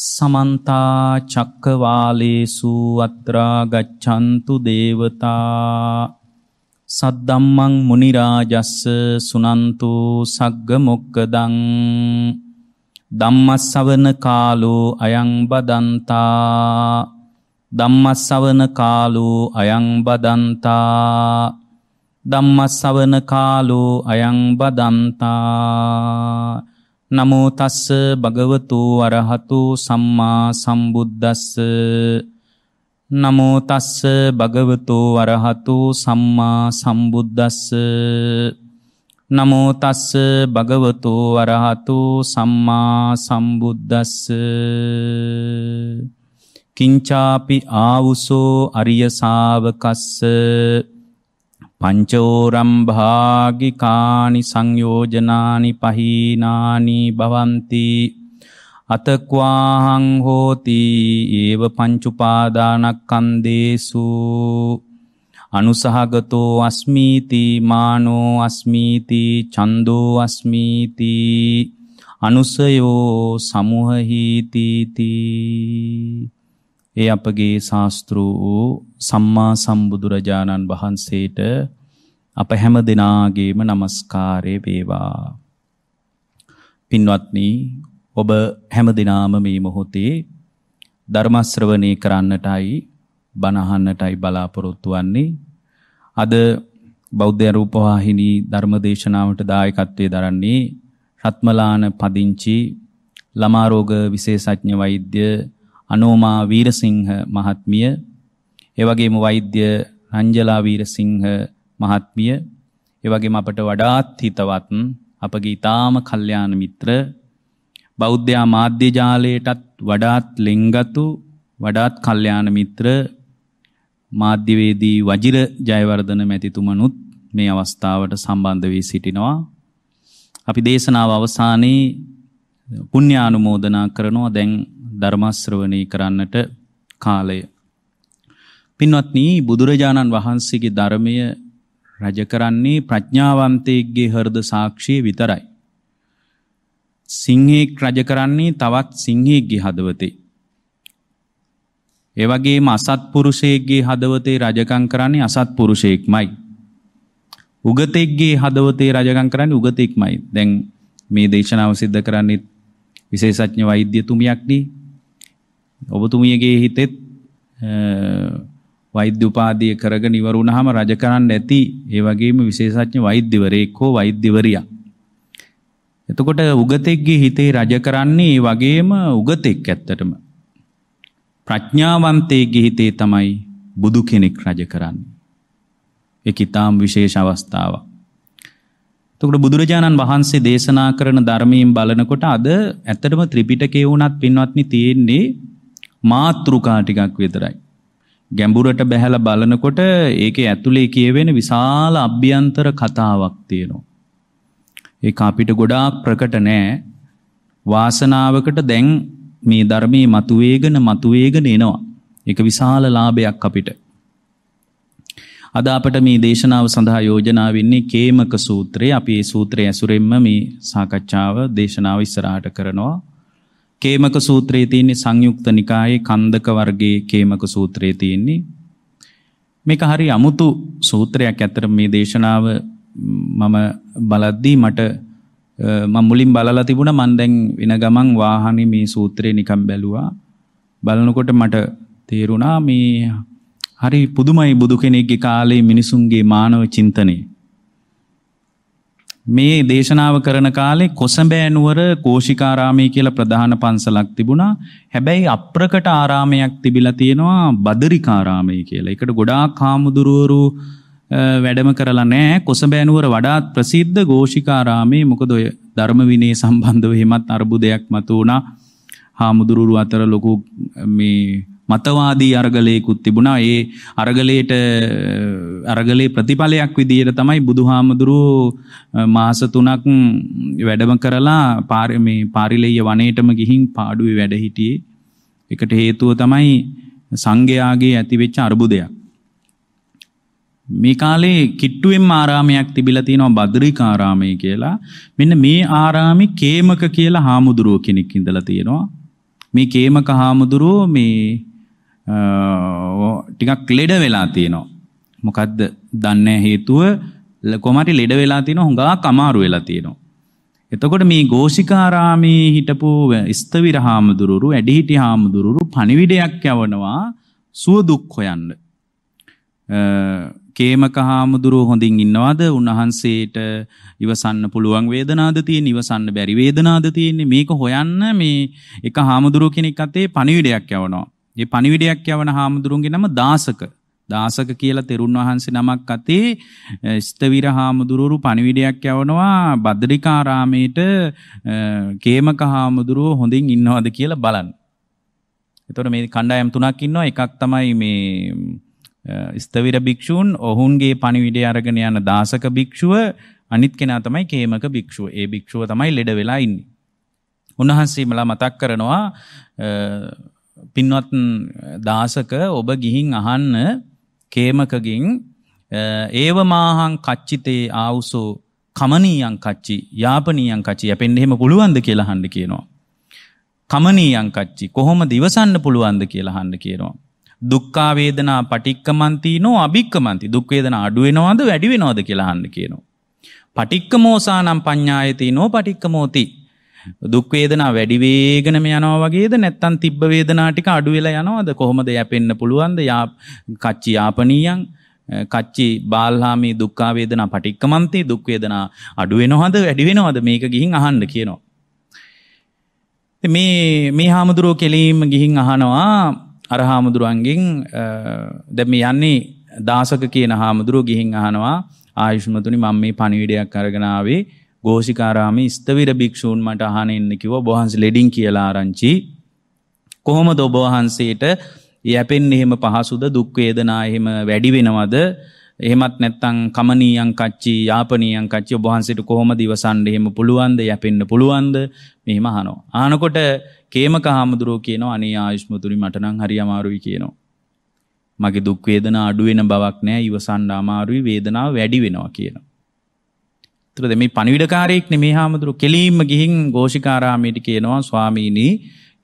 Samanta cakkavalesu atra gaccantu devata saddhammang munirajassa sunantu sagga mokkadaṃ dhammassa kalo ayang badanta dhammassa kalo ayang badanta dhammassa kalo ayang badanta. Namo tassa bhagavatu arahato samma sambuddassa. Namo tassa bhagavatu arahato samma sambuddassa. Namo tassa bhagavatu arahato samma sambuddassa. Kincapi avuso ariya savakassa Pancoram bhagikani sangyojanani pahinani bhavanti atakvahang hoti eva pancupadana kandesu anusahagato asmiti mano asmiti chando asmiti anusayo samuhahiti. ඒ අපගේ ශාස්ත්‍ර වූ සම්මා සම්බුදුරජාණන් වහන්සේට අප හැම දිනාගේම নমස්කාරය වේවා. පින්වත්නි, ඔබ හැම දිනාම මේ මොහොතේ ධර්ම ශ්‍රවණය කරන්නටයි බණ අහන්නටයි බලාපොරොත්තු වෙන්නේ. අද බෞද්ධ රූප වාහිනී ධර්ම දේශනාවට දායකත්වයේ දරන්නේ රත්මලාන පදිංචි ළමා රෝග විශේෂඥ වෛද්‍ය අනෝමා වීරසිංහ මහත්මිය, එවැගේම වෛද්‍ය රංජලා වීරසිංහ මහත්මිය, එවැගේම අපට වඩාත් හිතවත් අපගේ ඊටාම කල්යාණ මිත්‍ර බෞද්ධ මාධ්‍ය ජාලයටත් වඩාත් ලෙන්ගතු වඩාත් කල්යාණ මිත්‍ර මාධ්‍යවේදී වජිර ජයවර්ධන මැතිතුමනුත් මේ අවස්ථාවට සම්බන්ධ වී සිටිනවා. අපි දේශනාව අවසානයේ පුණ්‍යානුමෝදනා කරනවා දැන් ධර්ම ශ්‍රවණය කරන්නට කාලය. පින්වත්නි, බුදුරජාණන් වහන්සේගේ ධර්මය රජ කරන්නේ ප්‍රඥාවන්තයෙක්ගේ හෘද සාක්ෂිය විතරයි. සිංහෙක් රජ කරන්නේ තවත් සිංහෙක්ගේ හදවතේ. ඒ වගේම අසත්පුරුෂයෙක්ගේ හදවතේ රජකම් කරන්නේ අසත්පුරුෂයෙක්මයි. උගතෙක්ගේ හදවතේ රජකම් කරන්නේ උගතෙක්මයි. දැන් මේ දේශනාව සිද්ධ කරන්නේ විශේෂඥ වෛද්‍යතුමියක්නි. ඔබතුමියගේ හිතෙත් වෛද්‍ය උපාධිය කරගෙන ඉවර වුණාම රජ කරන්න ඇති ඒ වගේම විශේෂඥ වෛද්‍යවරයෙක් හෝ වෛද්‍යවරියක්. එතකොට උගතෙක්ගේ හිතේ රජ කරන්නේ ඒ වගේම උගතෙක්. ඇත්තටම ප්‍රඥාවන්තයෙක්ගේ හිතේ තමයි බුදු කෙනෙක් රජ කරන්නේ. ඒක ඊටාම් විශේෂ අවස්ථාවක්. එතකොට බුදුරජාණන් වහන්සේ දේශනා කරන ධර්මයෙන් බලනකොට අද ඇත්තටම ත්‍රිපිටකේ වුණත් පින්වත්නි තියෙන්නේ මාත්‍රුකා ටිකක් විතරයි. ගැඹුරට බැහැලා බලනකොට ඒකේ ඇතුලේ කියවෙන විශාල අභ්‍යන්තර කතාවක් තියෙනවා. ඒක අපිට ගොඩාක් ප්‍රකට නෑ. වාසනාවකට දැන් මේ ධර්මයේ මතුවේගෙන එනවා. ඒක විශාල ලාභයක් අපිට. අද අපට මේ දේශනාව සඳහා යෝජනා වෙන්නේ කේමක සූත්‍රය. අපි මේ සූත්‍රය ඇසුරෙන්ම මේ සාකච්ඡාව දේශනාව ඉස්සරහට කරනවා. කේමක සූත්‍රයේ තියෙන සංයුක්ත නිකායේ කන්දක වර්ගයේ කේමක සූත්‍රයේ තියෙන්නේ. මේක හරි අමුතු සූත්‍රයක්. ඇත්තට මේ දේශනාව මම බලද්දී මම මුලින් බලලා තිබුණා. මම දැන් වෙන ගමන් වාහනේ මේ සූත්‍රේ නිකන් බැලුවා. බලනකොට මට තේරුණා මේ හරි පුදුමයි බුදු කෙනෙක්ගේ කාලේ මිනිසුන්ගේ මානව චින්තනය. මේ දේශනාව කරන කාලේ කොසඹෑ නුවර කෝෂිකාරාමයේ කියලා ප්‍රධාන පන්සලක් තිබුණා. හැබැයි අප්‍රකට ආරාමයක් තිබිලා තියෙනවා බදරිකාරාමයේ කියලා. ඒකට ගොඩාක් හාමුදුරුවරු වැඩම කරලා නැහැ. කොසඹෑ නුවර වඩාත් ප්‍රසිද්ධ ഘോഷිකාරාමයේ. මොකද ඔය ධර්ම විනය සම්බන්ධව හිමත් අරුබුදයක් මතුණා. හාමුදුරුවරු අතර ලොකු මේ මතවාදී අරගලයකුත් තිබුණා. ඒ අරගලයේ ප්‍රතිඵලයක් විදියට තමයි බුදුහාමුදුරුවෝ මාස 3ක් වැඩම කරලා මේ පාරිලෙය වනයේටම ගිහින් පාඩුවේ වැඩ හිටියේ. ඒකට හේතුව තමයි සංඝයාගේ ඇතිවෙච්ච අරුබුදයක්. මේ කාලේ කිට්ටුවෙන් ආරාමයක් තිබිලා තියෙනවා බද්‍රිකාරාමය කියලා. මෙන්න මේ ආරාමේ කේමක කියලා හාමුදුරුවෝ කෙනෙක් ඉඳලා තියෙනවා. මේ කේමක හාමුදුරුවෝ මේ ටිකක් ලෙඩ වෙලා තියෙනවා. මොකද්ද දන්නේ හේතුව කොහොමද ලෙඩ වෙලා තියෙනවා හුඟක් අමාරු වෙලා තියෙනවා. එතකොට මේ ගෝෂිකාරාමේ හිටපු ස්තවිර හාමුදුරුවෝ ඇඩිහිටි හාමුදුරුවෝ පණිවිඩයක් යවනවා සුව දුක් හොයන්න. කේමක හාමුදුරුවෝ හොඳින් ඉන්නවද? උන්වහන්සේට ඉවසන්න පුළුවන් වේදනාද තියෙන්නේ? ඉවසන්න බැරි වේදනාද තියෙන්නේ? මේක හොයන්න මේ එක හාමුදුරුවෝ කෙනෙක් අතේ පණිවිඩයක් යවනවා. මේ පණිවිඩයක් යවන හාමුදුරුවන්ගේ නම දාසක. දාසක කියලා තෙරුන් වහන්සේ නමක් අතේ ස්තවිර හාමුදුරුවෝ පණිවිඩයක් යවනවා බද්දරිකාරාමේට කේමක හාමුදුරුවෝ හොඳින් ඉන්නවද කියලා බලන්න. එතකොට මේ කණ්ඩායම් තුනක් ඉන්නවා. එකක් තමයි මේ ස්තවිර භික්ෂූන් ඔහුන්ගේ පණිවිඩය අරගෙන යන දාසක භික්ෂුව, අනිත් කෙනා තමයි කේමක භික්ෂුව. ඒ භික්ෂුව තමයි ලෙඩ වෙලා ඉන්නේ. උන්වහන්සේමලා මතක් කරනවා පින්වත් දාසක ඔබ ගිහින් අහන්න කේමකගෙන් ඒව මාහං කච්චිතේ ආවුසෝ කමනීයං කච්චි යාපනීයං කච්චි යැපෙන්න එහෙම පුළුවන්ද කියලා අහන්න කියනවා. කමනීයං කච්චි කොහොමද ඉවසන්න පුළුවන්ද කියලා අහන්න කියනවා. දුක්ඛා වේදනා පටික්කමන්තිනෝ අභික්කමන්ති දුක් වේදනා අඩු වෙනවද වැඩි වෙනවද කියලා අහන්න කියනවා. පටික්කමෝසානම් පඤ්ඤායතිනෝ පටික්කමෝති දුක් වේදනා වැඩි වේගනම යනවා වගේද නැත්නම් තිබ්බ වේදනා ටික අඩු වෙලා යනවද කොහොමද යැපෙන්න පුළුවන්ද කච්චි යාපනීයං කච්චි බාල්හාමි දුක්ඛා වේදනා පටික්කමන්ති දුක් වේදනා අඩු වෙනවද වැඩි වෙනවද මේක ගිහින් අහන්න කියනවා. මේ හාමුදුරුව කෙලීම ගිහින් අහනවා අර හාමුදුරුවන්ගෙන්. දැන් මේ යන්නේ දාසක කියන හාමුදුරුව ගිහින් අහනවා ආයුෂ්මතුනි මම මේ පණිවිඩයක් අරගෙන ආවේ ගෝෂිකාරාමේ ස්තවිර භික්ෂූන් මට අහන්න ඉන්න කිව්වා ඔබ වහන්සේ ලෙඩින් කියලා ආරංචි. කොහොමද ඔබ වහන්සේට යැපෙන්නේ එහෙම පහසුද දුක් වේදනා එහෙම වැඩි වෙනවද එහෙමත් නැත්නම් කමනීයං කච්චි යාපනීයං කච්චි ඔබ වහන්සේට කොහොමද ඉවසන්න එහෙම පුළුවන්ද යැපෙන්න පුළුවන්ද මෙහෙම අහනවා. අහනකොට කේමක හාමුදුරුවෝ කියනවා අනේ ආයුෂ්මතුනි මට නම් හරි අමාරුයි කියනවා. මගේ දුක් වේදනා අඩු වෙන බවක් නැහැ ඉවසන්න අමාරුයි වේදනාව වැඩි වෙනවා කියනවා. ඒතරද මේ පණිවිඩකාරයෙක් නේ මේ හාමුදුරුවෝ කෙලීම ගිහින් ගෝෂිකාරාමයට කියනවා ස්වාමීනි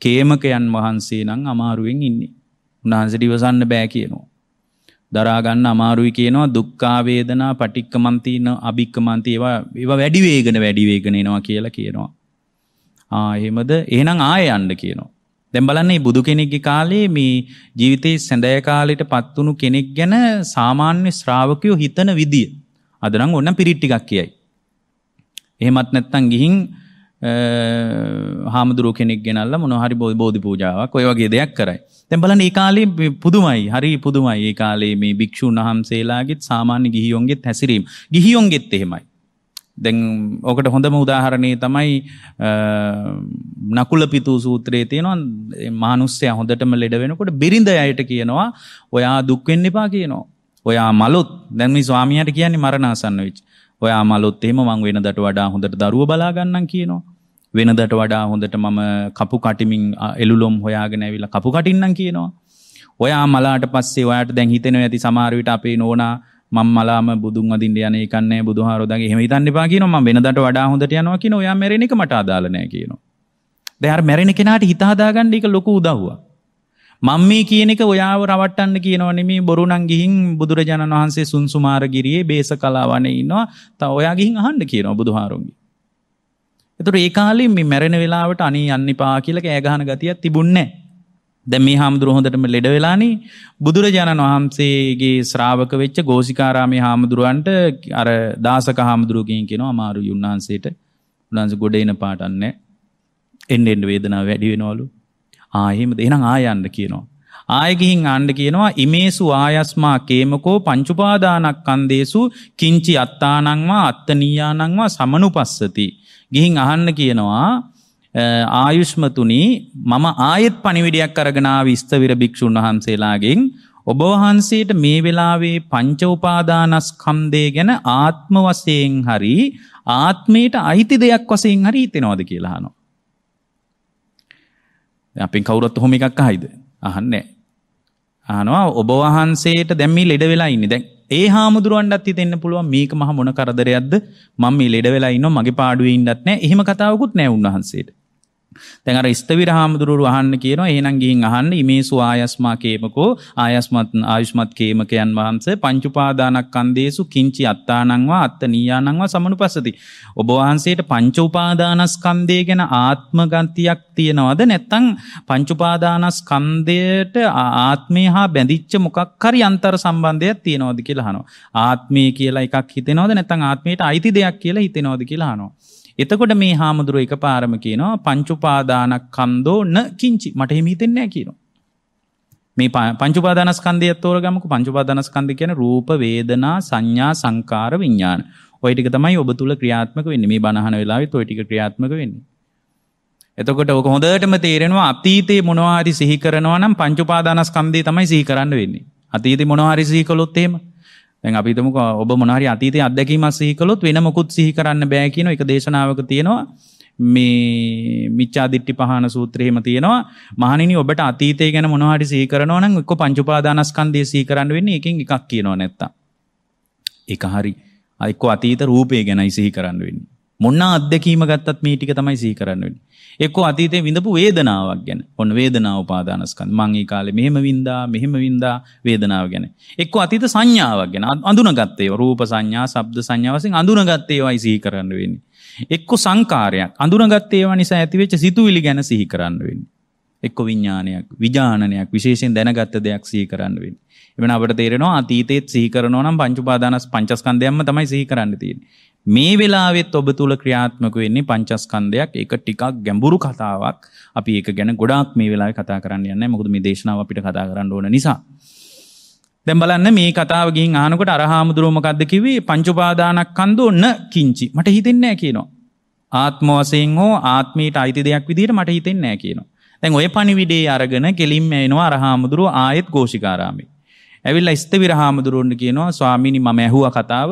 කේමකයන් වහන්සේ නම් අමාරුවෙන් ඉන්නේ. උන්වහන්සේට ඉවසන්න බෑ කියනවා. දරා ගන්න අමාරුයි කියනවා දුක්ඛා වේදනා පටික්කමන්තින අභික්කමන්ති ඒවා වැඩි වේගන එනවා කියලා කියනවා. ආ එහෙමද එහෙනම් ආයෙ යන්න කියනවා. දැන් බලන්න මේ බුදු කෙනෙක්ගේ කාලේ මේ ජීවිතේ සැඳෑ කාලයට පත් වුණු කෙනෙක් ගැන සාමාන්‍ය ශ්‍රාවකයෝ හිතන විදිය. අද නම් ඕන පිරිත් ටිකක් කියයි. එහෙමත් නැත්නම් ගිහින් හාමුදුරුව කෙනෙක් ගෙනල්ලා මොනවා හරි බෝධි පූජාවක් ඔය වගේ දෙයක් කරයි. දැන් බලන්න මේ කාලේ පුදුමයි. හරි පුදුමයි. මේ කාලේ මේ භික්ෂුන් වහන්සේලාගෙත් සාමාන්‍ය ගිහියොන්ගෙත් හැසිරීම. ගිහියොන්ගෙත් එහෙමයි. දැන් ඔකට හොඳම උදාහරණය තමයි නකුලපිතූ සූත්‍රයේ තියෙනවා මනුස්සයා හොඳටම ලෙඩ වෙනකොට බිරිඳ අයට කියනවා ඔයා දුක් වෙන්න එපා කියනවා. ඔයා මලොත් දැන් මේ ස්වාමියාට කියන්නේ මරණාසන්න වෙච්ච. ඔයා මලොත් එහෙම මං වෙනදට වඩා හොඳට දරුවෝ බලා ගන්නම් කියනවා. වෙනදට වඩා හොඳට මම කපු කටිමින් එළුලොම් හොයාගෙන ඇවිල්ලා කපු කටින්නම් කියනවා. ඔයා මලාට පස්සේ ඔයාට දැන් හිතෙනවා ඇති සමහර විට අපේ නෝනා මම මලාම බුදුන් වදින්න යන්නේ ඒක නැහැ බුදුහාරෝදාගේ එහෙම හිතන්න එපා කියනවා. මම වෙනදට වඩා හොඳට යනවා කියනවා. ඔයා මැරෙන එක මට අදාළ නැහැ කියනවා. දැන් අර මැරෙන කෙනාට හිත හදාගන්න එක ලොකු උදව්වක්. මම මේ කියන එක ඔයාව රවට්ටන්න කියනවා නෙමෙයි. බොරු නම් ගිහින් බුදුරජාණන් වහන්සේ සුන්සුමාරගිරියේ බේසකලාවනේ ඉන්නවා. තා ඔයා ගිහින් අහන්න කියනවා බුදුහාරෝන්ගේ. එතකොට ඒ කාලේ මේ මැරෙන වෙලාවට අනේ යන්න එපා කියලා කෑ ගහන ගතියක් තිබුණේ නැහැ. දැන් මේ හාමුදුරුවෝ හොඳටම ලෙඩ වෙලානේ. බුදුරජාණන් වහන්සේගේ ශ්‍රාවක වෙච්ච ගෝසිකාරාමේ හාමුදුරුවන්ට අර දාසක හාමුදුරුවෝ කියනවා අමාරුයි උන්වහන්සේට. උන්වහන්සේ ගොඩ එන පාටක් නැහැ. එන්න එන්න වේදනාව වැඩි වෙනවලු. ආ එහෙමද? එහෙනම් ආය යන්න කියනවා. ආය ගිහින් ආන්න කියනවා ඉමේසු ආයස්මා කේමකෝ පංච උපාදානස්කන්ධේසු කිංචි අත්තානං වා අත්තනීයානං වා සමනුපස්සති. ගිහින් අහන්න කියනවා ආයුෂ්මතුනි මම ආයෙත් පණිවිඩයක් අරගෙන ආවි ස්තවිර භික්ෂුන් වහන්සේලාගෙන් ඔබ වහන්සේට මේ වෙලාවේ පංච උපාදානස්කන්ධය ගැන ආත්ම වශයෙන් හරි ආත්මයට අයිති දෙයක් වශයෙන් හරි හිතෙනවද කියලා අහනවා. දැන් අපෙන් කවුරුත් ඔහොම එකක් අහයිද? අහන්නේ නැහැ. අහනවා ඔබ වහන්සේට දැන් මේ ලෙඩ වෙලා ඉන්නේ. දැන් ඒ හාමුදුරුවන්ටත් හිතෙන්න පුළුවන් මේක මහ මොන කරදරයක්ද මම මේ ලෙඩ වෙලා ඉන්නවා මගේ පාඩුවේ ඉන්නත් නැහැ. එහෙම කතාවකුත් නැහැ උන්වහන්සේට. Dengan Istwi Rahamuduru ahan kira, enang gihing ahan, imesu ayasma kemeko, ayusmat kemekayan wahanse, pancupadana kandesu kinci attanangwa, attaniyanangwa samanupasati. Oba wahanseta pancupadana skandhe gena atma gatiyak tiyenawada නැත්නම් pancupadana skandheta atme ha bændiccha mokak hari antara sambandhayak tiyenawada kiyala ahanawa. Atme kiyala ekak hitenawada නැත්නම් atmeeta aiti deyak kiyala hitenawada kiyala ahanawa. එතකොට මේ හාමුදුරුව එකපාරම කියනවා පංච උපාදානස්කන්ධෝ න කිංචි මට එහෙම හිතෙන්නේ නැහැ කියනවා. මේ පංච උපාදානස්කන්ධය තෝරගමුකෝ. පංච උපාදානස්කන්ධ කියන්නේ රූප, වේදනා, සංඥා, සංකාර, විඥාන. ওই ටික තමයි ඔබ තුල ක්‍රියාත්මක වෙන්නේ. මේ බණ අහන වෙලාවෙත් ওই ටික ක්‍රියාත්මක වෙන්නේ. එතකොට ඔක හොඳටම තේරෙනවා අතීතේ මොනවා හරි සිහි කරනවා නම් පංච උපාදානස්කන්ධය තමයි සිහි කරන්න වෙන්නේ. අතීතේ මොනවා හරි සිහි කළොත් එහෙම දැන් අපි හිතමුකෝ ඔබ මොන හරි අතීතයේ අත්දැකීමක් සිහි කළොත් වෙන මොකුත් සිහි කරන්න බෑ කියන එක දේශනාවක තියෙනවා මේ මිච්ඡාදිට්ඨි පහන සූත්‍රයේම තියෙනවා මහණෙනි ඔබට අතීතය ගැන මොන හරි සිහි කරනවා නම් එක්ක පංච උපාදානස්කන්ධය සිහි කරන්න වෙන්නේ එකෙන් එකක් කියනවා නැත්තම් ඒක හරි එක්ක අතීත රූපය ගැනයි සිහි කරන්න වෙන්නේ මොන අත්දැකීම ගත්තත් මේ ටික තමයි සිහි කරන්න වෙන්නේ එක්ක අතීතේ විඳපු වේදනාවක් ගැන ඔන්න වේදනාව උපාදානස්කන්ධ මං ඒ කාලේ මෙහෙම වින්දා වේදනාව ගැන එක්ක අතීත සංඥාවක් ගැන අඳුනගත් ඒවා රූප සංඥා ශබ්ද සංඥා වශයෙන් අඳුනගත් ඒවායි සිහි කරන්න වෙන්නේ එක්ක සංකාරයක් අඳුනගත් ඒවා නිසා ඇතිවෙච්ච සිතුවිලි ගැන සිහි කරන්න වෙන්නේ එක්ක විඥානයක් විඥානනයක් විශේෂයෙන් දැනගත් දෙයක් සිහි කරන්න වෙන්නේ එවනම් අපිට තේරෙනවා අතීතයේත් සිහි කරනවා නම් පංච උපාදානස් පංචස්කන්ධයක්ම තමයි සිහි කරන්න තියෙන්නේ මේ වෙලාවෙත් ඔබ තුල ක්‍රියාත්මක වෙන්නේ පංචස්කන්ධයක් ඒක ටිකක් ගැඹුරු කතාවක් අපි ඒක ගැන ගොඩාක් මේ වෙලාවේ කතා කරන්න යන්නේ මොකද මේ දේශනාව අපිට කතා කරන්න ඕන නිසා දැන් බලන්න මේ කතාව ගිහින් අහනකොට අරහාමුදුරුව මොකද්ද කිව්වේ පංච උපාදානස්කන්ධෝ න කිංචි මට හිතෙන්නේ නැහැ කියනවා ආත්ම වශයෙන් හෝ ආත්මීට අයිති දෙයක් විදිහට මට හිතෙන්නේ නැහැ කියනවා දැන් ඔය පණිවිඩේ අරගෙන කෙලින්ම එනවා අරහාමුදුරුව ආයෙත් ഘോഷිකාරාමේ ඇවිල්ලා ස්ථවිර හාමුදුරුවන්ට කියනවා ස්වාමීනි මම ඇහුවා කතාව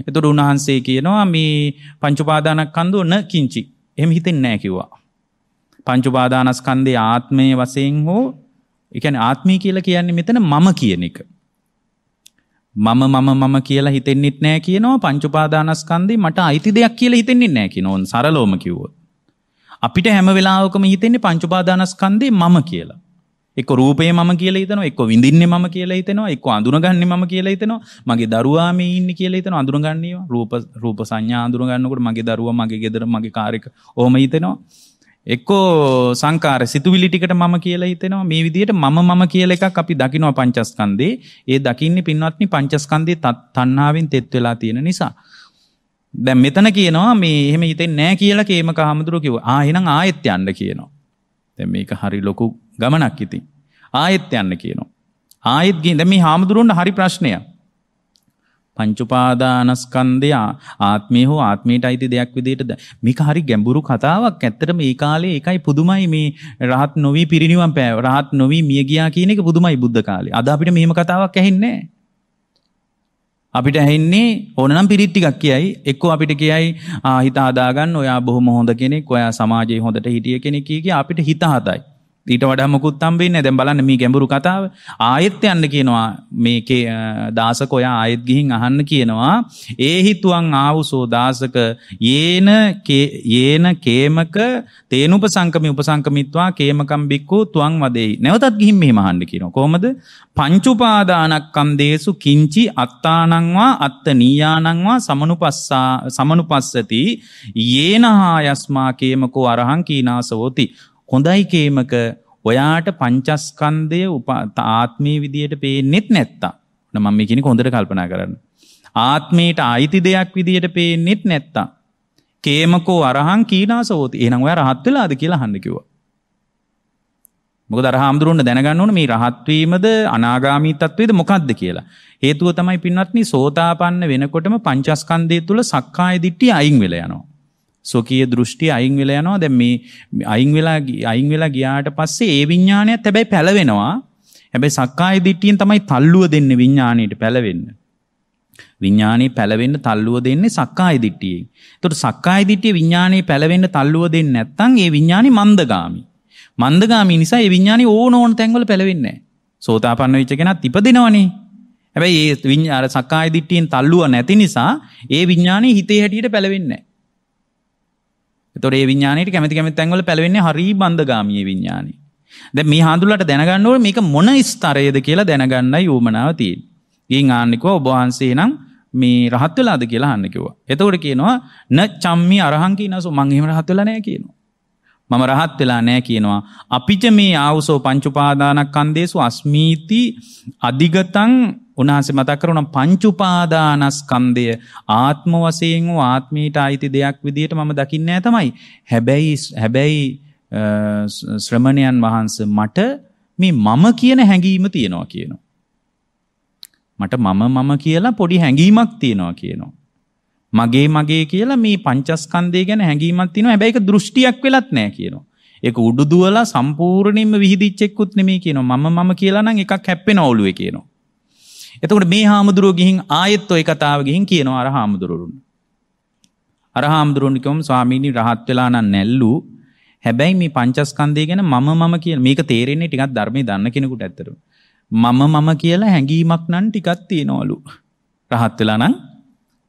එතකොට උන්වහන්සේ කියනවා මේ පංච උපාදානස්කන්ධෝ න කිංචි. එහෙම හිතෙන්නේ නැහැ කිව්වා. පංච උපාදානස්කන්ධේ ආත්මයේ වශයෙන් හෝ ඒ කියන්නේ ආත්මය කියලා කියන්නේ මෙතන මම කියන එක. මම කියලා හිතෙන්නෙත් නැහැ කියනවා. පංච උපාදානස්කන්ධේ මට අයිති දෙයක් කියලා හිතෙන්නෙත් නැහැ කියනවා. ඕන් සරලවම කිව්වොත්. අපිට හැම වෙලාවකම හිතෙන්නේ පංච උපාදානස්කන්ධේ මම කියලා. එක්ක රූපේ මම කියලා හිතනවා එක්ක විඳින්නේ මම කියලා හිතනවා එක්ක අඳුනගන්නේ මම කියලා හිතනවා මගේ දරුවා මේ ඉන්නේ කියලා හිතනවා අඳුනගන්නේ රූප සංඥා අඳුනගන්නකොට මගේ දරුවා මගේ ගෙදර මගේ කාර් එක ඕම හිතනවා එක්ක සංකාර සිතුවිලි ටිකට මම කියලා හිතනවා මේ විදිහට මම කියලා එකක් අපි දකිනවා පංචස්කන්ධේ ඒ දකින්නේ පින්වත්නි පංචස්කන්ධේ තණ්හාවෙන් තෙත් වෙලා තියෙන නිසා දැන් මෙතන කියනවා මේ එහෙම හිතෙන්නේ නැහැ කියලා කේම කහමඳුර කිව්වා එහෙනම් ආයෙත් යන්න කියනවා දැන් මේක හරි ලොකු ගමනක් ඉතින් ආයෙත් යන්න කියනවා ආයෙත් ගිහින් දැන් මේ හාමුදුරුවන්ට හරි ප්‍රශ්නය පංච උපාදානස්කන්ධය ආත්මය හෝ ආත්මයට අයිති දෙයක් විදිහට මේක හරි ගැඹුරු කතාවක් ඇත්තටම මේ කාලේ ඒකයි පුදුමයි මේ රහත් නොවි පිරිණිවන් පෑව රහත් නොවි මිය ගියා කියන එක පුදුමයි බුද්ධ කාලේ අද අපිට මෙහෙම කතාවක් ඇහෙන්නේ නැහැ අපිට ඇහෙන්නේ ඕනනම් පිරිත් ටිකක් කියයි එක්කෝ අපිට කියයි හිත හදාගන්න ඔයා බොහොම හොඳ කෙනෙක් ඔයා සමාජයේ හොඳට හිටිය කෙනෙක් කිය අපිට හිත හදයි ඊට වඩා මොකුත් හම්බෙන්නේ නැහැ දැන් බලන්න මේ ගැඹුරු කතාව ආයෙත් යන්න කියනවා මේකේ දාසක ඔයා ආයෙත් ගිහින් අහන්න කියනවා ඒ හිතුවන් ආවුසෝ දාසක යේන කේමක තේනුපසංකමි උපසංකමිත්වා කේමකම් බික්කෝ තුවන් වදේයි නැවතත් ගිහින් මෙහෙම අහන්න කියනවා කොහොමද පංච උපාදානස්කන්ධේසු කිංචි අත්තානංවා අත්තනීයානංවා සමනුපස්සති යේනහා යස්මා කේමකෝ අරහං කීනාසෝති හොඳයි කේමක ඔයාට පංචස්කන්ධය ආත්මයේ විදියට පේන්නෙත් නැත්තම් මම මේ කියන එක හොඳට කල්පනා කරන්න ආත්මයට අයිති දෙයක් විදියට පේන්නෙත් නැත්තම් කේමකෝ අරහං කීනාසෝති එහෙනම් ඔයා රහත් වෙලාද කියලා අහන්න කිව්වා මොකද අරහාමුදුරුවෝ දැනගන්න ඕනේ මේ රහත් වීමද අනාගාමී තත්වයේද මොකද්ද කියලා. හේතුව තමයි පින්වත්නි සෝතාපන්න වෙනකොටම පංචස්කන්ධය තුල සක්කාය දිට්ඨිය අයින් වෙලා යනවා. සෝකීය දෘෂ්ටි අයින් වෙලා යනවා. දැන් මේ අයින් වෙලා ගියාට පස්සේ ඒ විඥාණයත් හැබැයි පැලවෙනවා. හැබැයි සක්කාය දිට්ඨියෙන් තමයි තල්ලුව දෙන්නේ විඥාණයට පැලවෙන්න. විඥාණය පැලවෙන්න තල්ලුව දෙන්නේ සක්කාය දිට්ඨියෙන්. ඒතකොට සක්කාය දිට්ඨිය විඥාණය පැලවෙන්න තල්ලුව දෙන්නේ නැත්නම් ඒ විඥාණය මන්දගාමී. මන්දගාමී නිසා ඒ විඥානේ ඕන තැන්වල පැලවෙන්නේ නැහැ. සෝතාපන්න වෙච්ච කෙනාත් ඉපදිනවනේ. හැබැයි ඒ විඥාන සක්කාය දිට්ඨියෙන් තල්ලුව නැති නිසා ඒ විඥානේ හිතේ හැටියට පැලවෙන්නේ නැහැ. ඒතකොට මේ විඥාණයට කැමැති කැමැති තැන්වල පැලවෙන්නේ හරි බන්ධගාමී විඥාණය. දැන් මේ හාඳුලට දැනගන්න ඕනේ මේක මොන ස්තරයේද කියලා දැනගන්නයි උවමනාව තියෙන්නේ. ගින් ආන්න කිව්වා ඔබ වහන්සේ නම් මේ රහත් වෙලාද කියලා අහන්න කිව්වා. එතකොට කියනවා න චම්මි අරහං කියනසෝ මං එහෙම රහත් වෙලා නැහැ කියනවා. මම රහත් වෙලා නැහැ කියනවා. අපිට මේ ආවසෝ පංච උපාදානස්කන්ධේසු අස්මීති අධිගතං උන්වහන්සේ මතක් කරනවා පංච උපාදානස්කන්ධය ආත්ම වශයෙන් වූ ආත්මීට අයිති දෙයක් විදිහට මම දකින්නේ නැහැ තමයි. හැබැයි ශ්‍රමණයන් වහන්සේ මට මේ මම කියන හැඟීම තියෙනවා කියනවා. මට මම කියලා පොඩි හැඟීමක් තියෙනවා කියනවා. මගේ කියලා මේ පංචස්කන්ධය ගැන හැඟීමක් තියෙනවා. හැබැයි ඒක දෘෂ්ටියක් වෙලත් නෑ කියනවා. ඒක උඩු දුවලා සම්පූර්ණයෙන්ම විහිදිච්ච එක්කුත් නෙමෙයි කියනවා. මම කියලා නම් එකක් හැප්පෙන ඔළුවේ කියනවා. එතකොට මේ හාමුදුරුවෝ ගිහින් ආයෙත් ওই කතාව ගිහින් කියනවා අර හාමුදුරුවරුන්. අර හාමුදුරුවන්ට කිව්වම ස්වාමීනි රහත් වෙලා නම් නැල්ලු. හැබැයි මේ පංචස්කන්ධය ගැන මම කියන මේක තේරෙන්නේ ටිකක් ධර්මයේ දන්න කෙනෙකුට ඇත්තටම. මම කියලා හැඟීමක් නම් ටිකක් තියනවලු. රහත් වෙලා නම්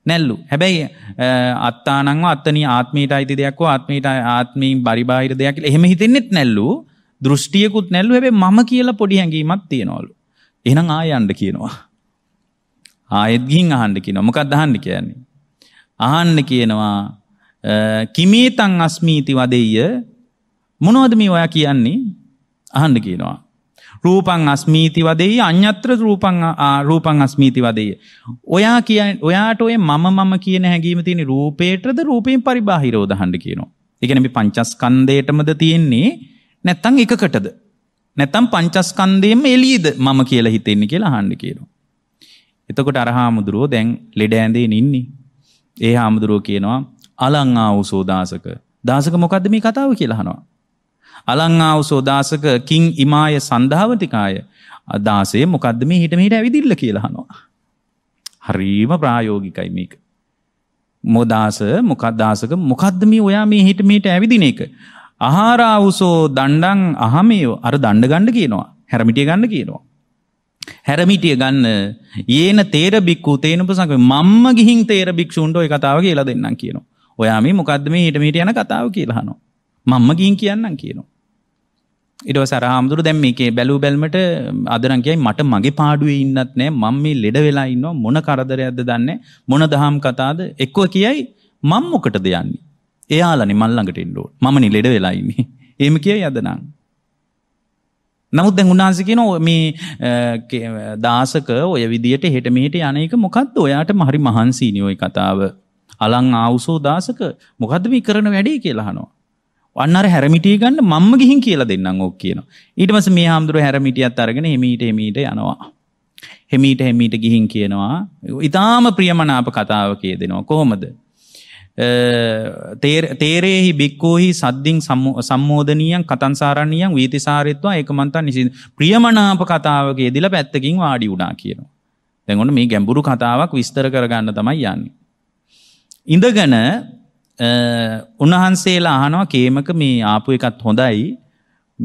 නැල්ලු. හැබැයි අත්තානං අත්තනී ආත්මීට අයිති දෙයක් හෝ ආත්මීන් පරිබාහිර දෙයක් කියලා එහෙම හිතෙන්නෙත් නැල්ලු. දෘෂ්ටියකුත් නැල්ලු. හැබැයි මම කියලා පොඩි හැඟීමක් තියනවලු. එහෙනම් ආයන්න කියනවා. ආයෙත් ගිහින් අහන්න කියනවා. මොකක්ද අහන්න කියන්නේ? අහන්න කියනවා කිමේතං අස්මීති වදෙය්‍ය මොනවද මේ ඔයා කියන්නේ? අහන්න කියනවා. රූපං අස්මීති වදෙය අඤ්ඤත්‍ර රූපං අස්මීති වදෙය ඔයා කියන්නේ ඔයාට ඔය මම කියන හැඟීම තියෙන රූපේටද රූපයෙන් පරිබාහිරව දහන්න කියනවා. ඒ කියන්නේ මේ පංචස්කන්ධයටමද තියෙන්නේ නැත්නම් එකකටද නැත්නම් පංචස්කන්ධයෙන්ම එළියද මම කියලා හිතෙන්නේ කියලා අහන්න කියනවා. එතකොට අර හාමුදුරුවෝ දැන් ලෙඩ ඇඳෙන ඉන්නේ. ඒ හාමුදුරුවෝ කියනවා අලං ආවසෝ දාසක. දාසක මොකද්ද මේ කතාව කියලා අහනවා. අලං ආවසෝ දාසක කිං ඉමාය සන්ධාවතිකාය දාසේ මොකද්ද මේ හිට මෙහෙට ඇවිදින්න කියලා අහනවා. හරිම ප්‍රායෝගිකයි මේක. දාසක මොකද්ද මේ ඔයා මේ හිට මෙහෙට ඇවිදින එක? ආහාර ආවසෝ දණ්ඩං අහමේව අර දණ්ඩ ගන්න කියනවා. හැරමිටිය ගන්න කියනවා. හැරමිටිය ගන්න යේන තේර බික්කු තේනුපසංක මම්ම ගිහින් තේර බික්ෂුන්ට ඔය කතාව කියලා දෙන්නම් කියනවා. ඔයා මේ මොකද්ද මේ හිට මෙහෙට යන කතාව කියලා අහනවා. මම්ම ගිහින් කියන්නම් කියනවා. ඊට පස්සේ අර හාමුදුරුවෝ දැන් මේකේ බැලූ බැලමට අද නම් කියයි මට මගේ පාඩුවේ ඉන්නත් නෑ මම මේ ලෙඩ වෙලා ඉන්නවා මොන කරදරයක්ද දන්නේ මොන දහම් කතාවද එක්කෝ කියයි මම මොකටද යන්නේ එයාලානේ මල් ළඟට එන්න ඕන මම නේ ලෙඩ වෙලා ඉන්නේ එහෙම කියයි අද නම්. නමුත් දැන් උන්වහන්සේ කියනවා මේ දාසක ඔය විදියට හෙට මෙහෙට යන එක මොකද්ද ඔයාටම හරි මහන්සිනේ ওই කතාව අලං ආවුසෝ දාසක මොකද්ද මේ කරන වැඩේ කියලා අහනවා. අන්න අර හැරමිටිය ගන්න මම්ම ගිහින් කියලා දෙන්නම් ඕක කියනවා. ඊට පස්සේ මේ හාමුදුරුවෝ හැරමිටියත් අරගෙන හිමීට යනවා. හිමීට ගිහින් කියනවා. ඊටාම ප්‍රියමනාප කතාවක කියදෙනවා. කොහොමද? තේරේහි බික්කෝහි සද්දින් සම්මෝධනියන් කතංසාරණියන් වීතිසාරෙත්වා ඒකමන්තන් නිසින් ප්‍රියමනාප කතාවක කියදලා පැත්තකින් වාඩි වුණා කියනවා. දැන් ඔන්න මේ ගැඹුරු කතාවක් විස්තර කරගන්න තමයි යන්නේ. ඉඳගෙන උන්වහන්සේලා අහනවා කේමක මේ ආපු එකත් හොඳයි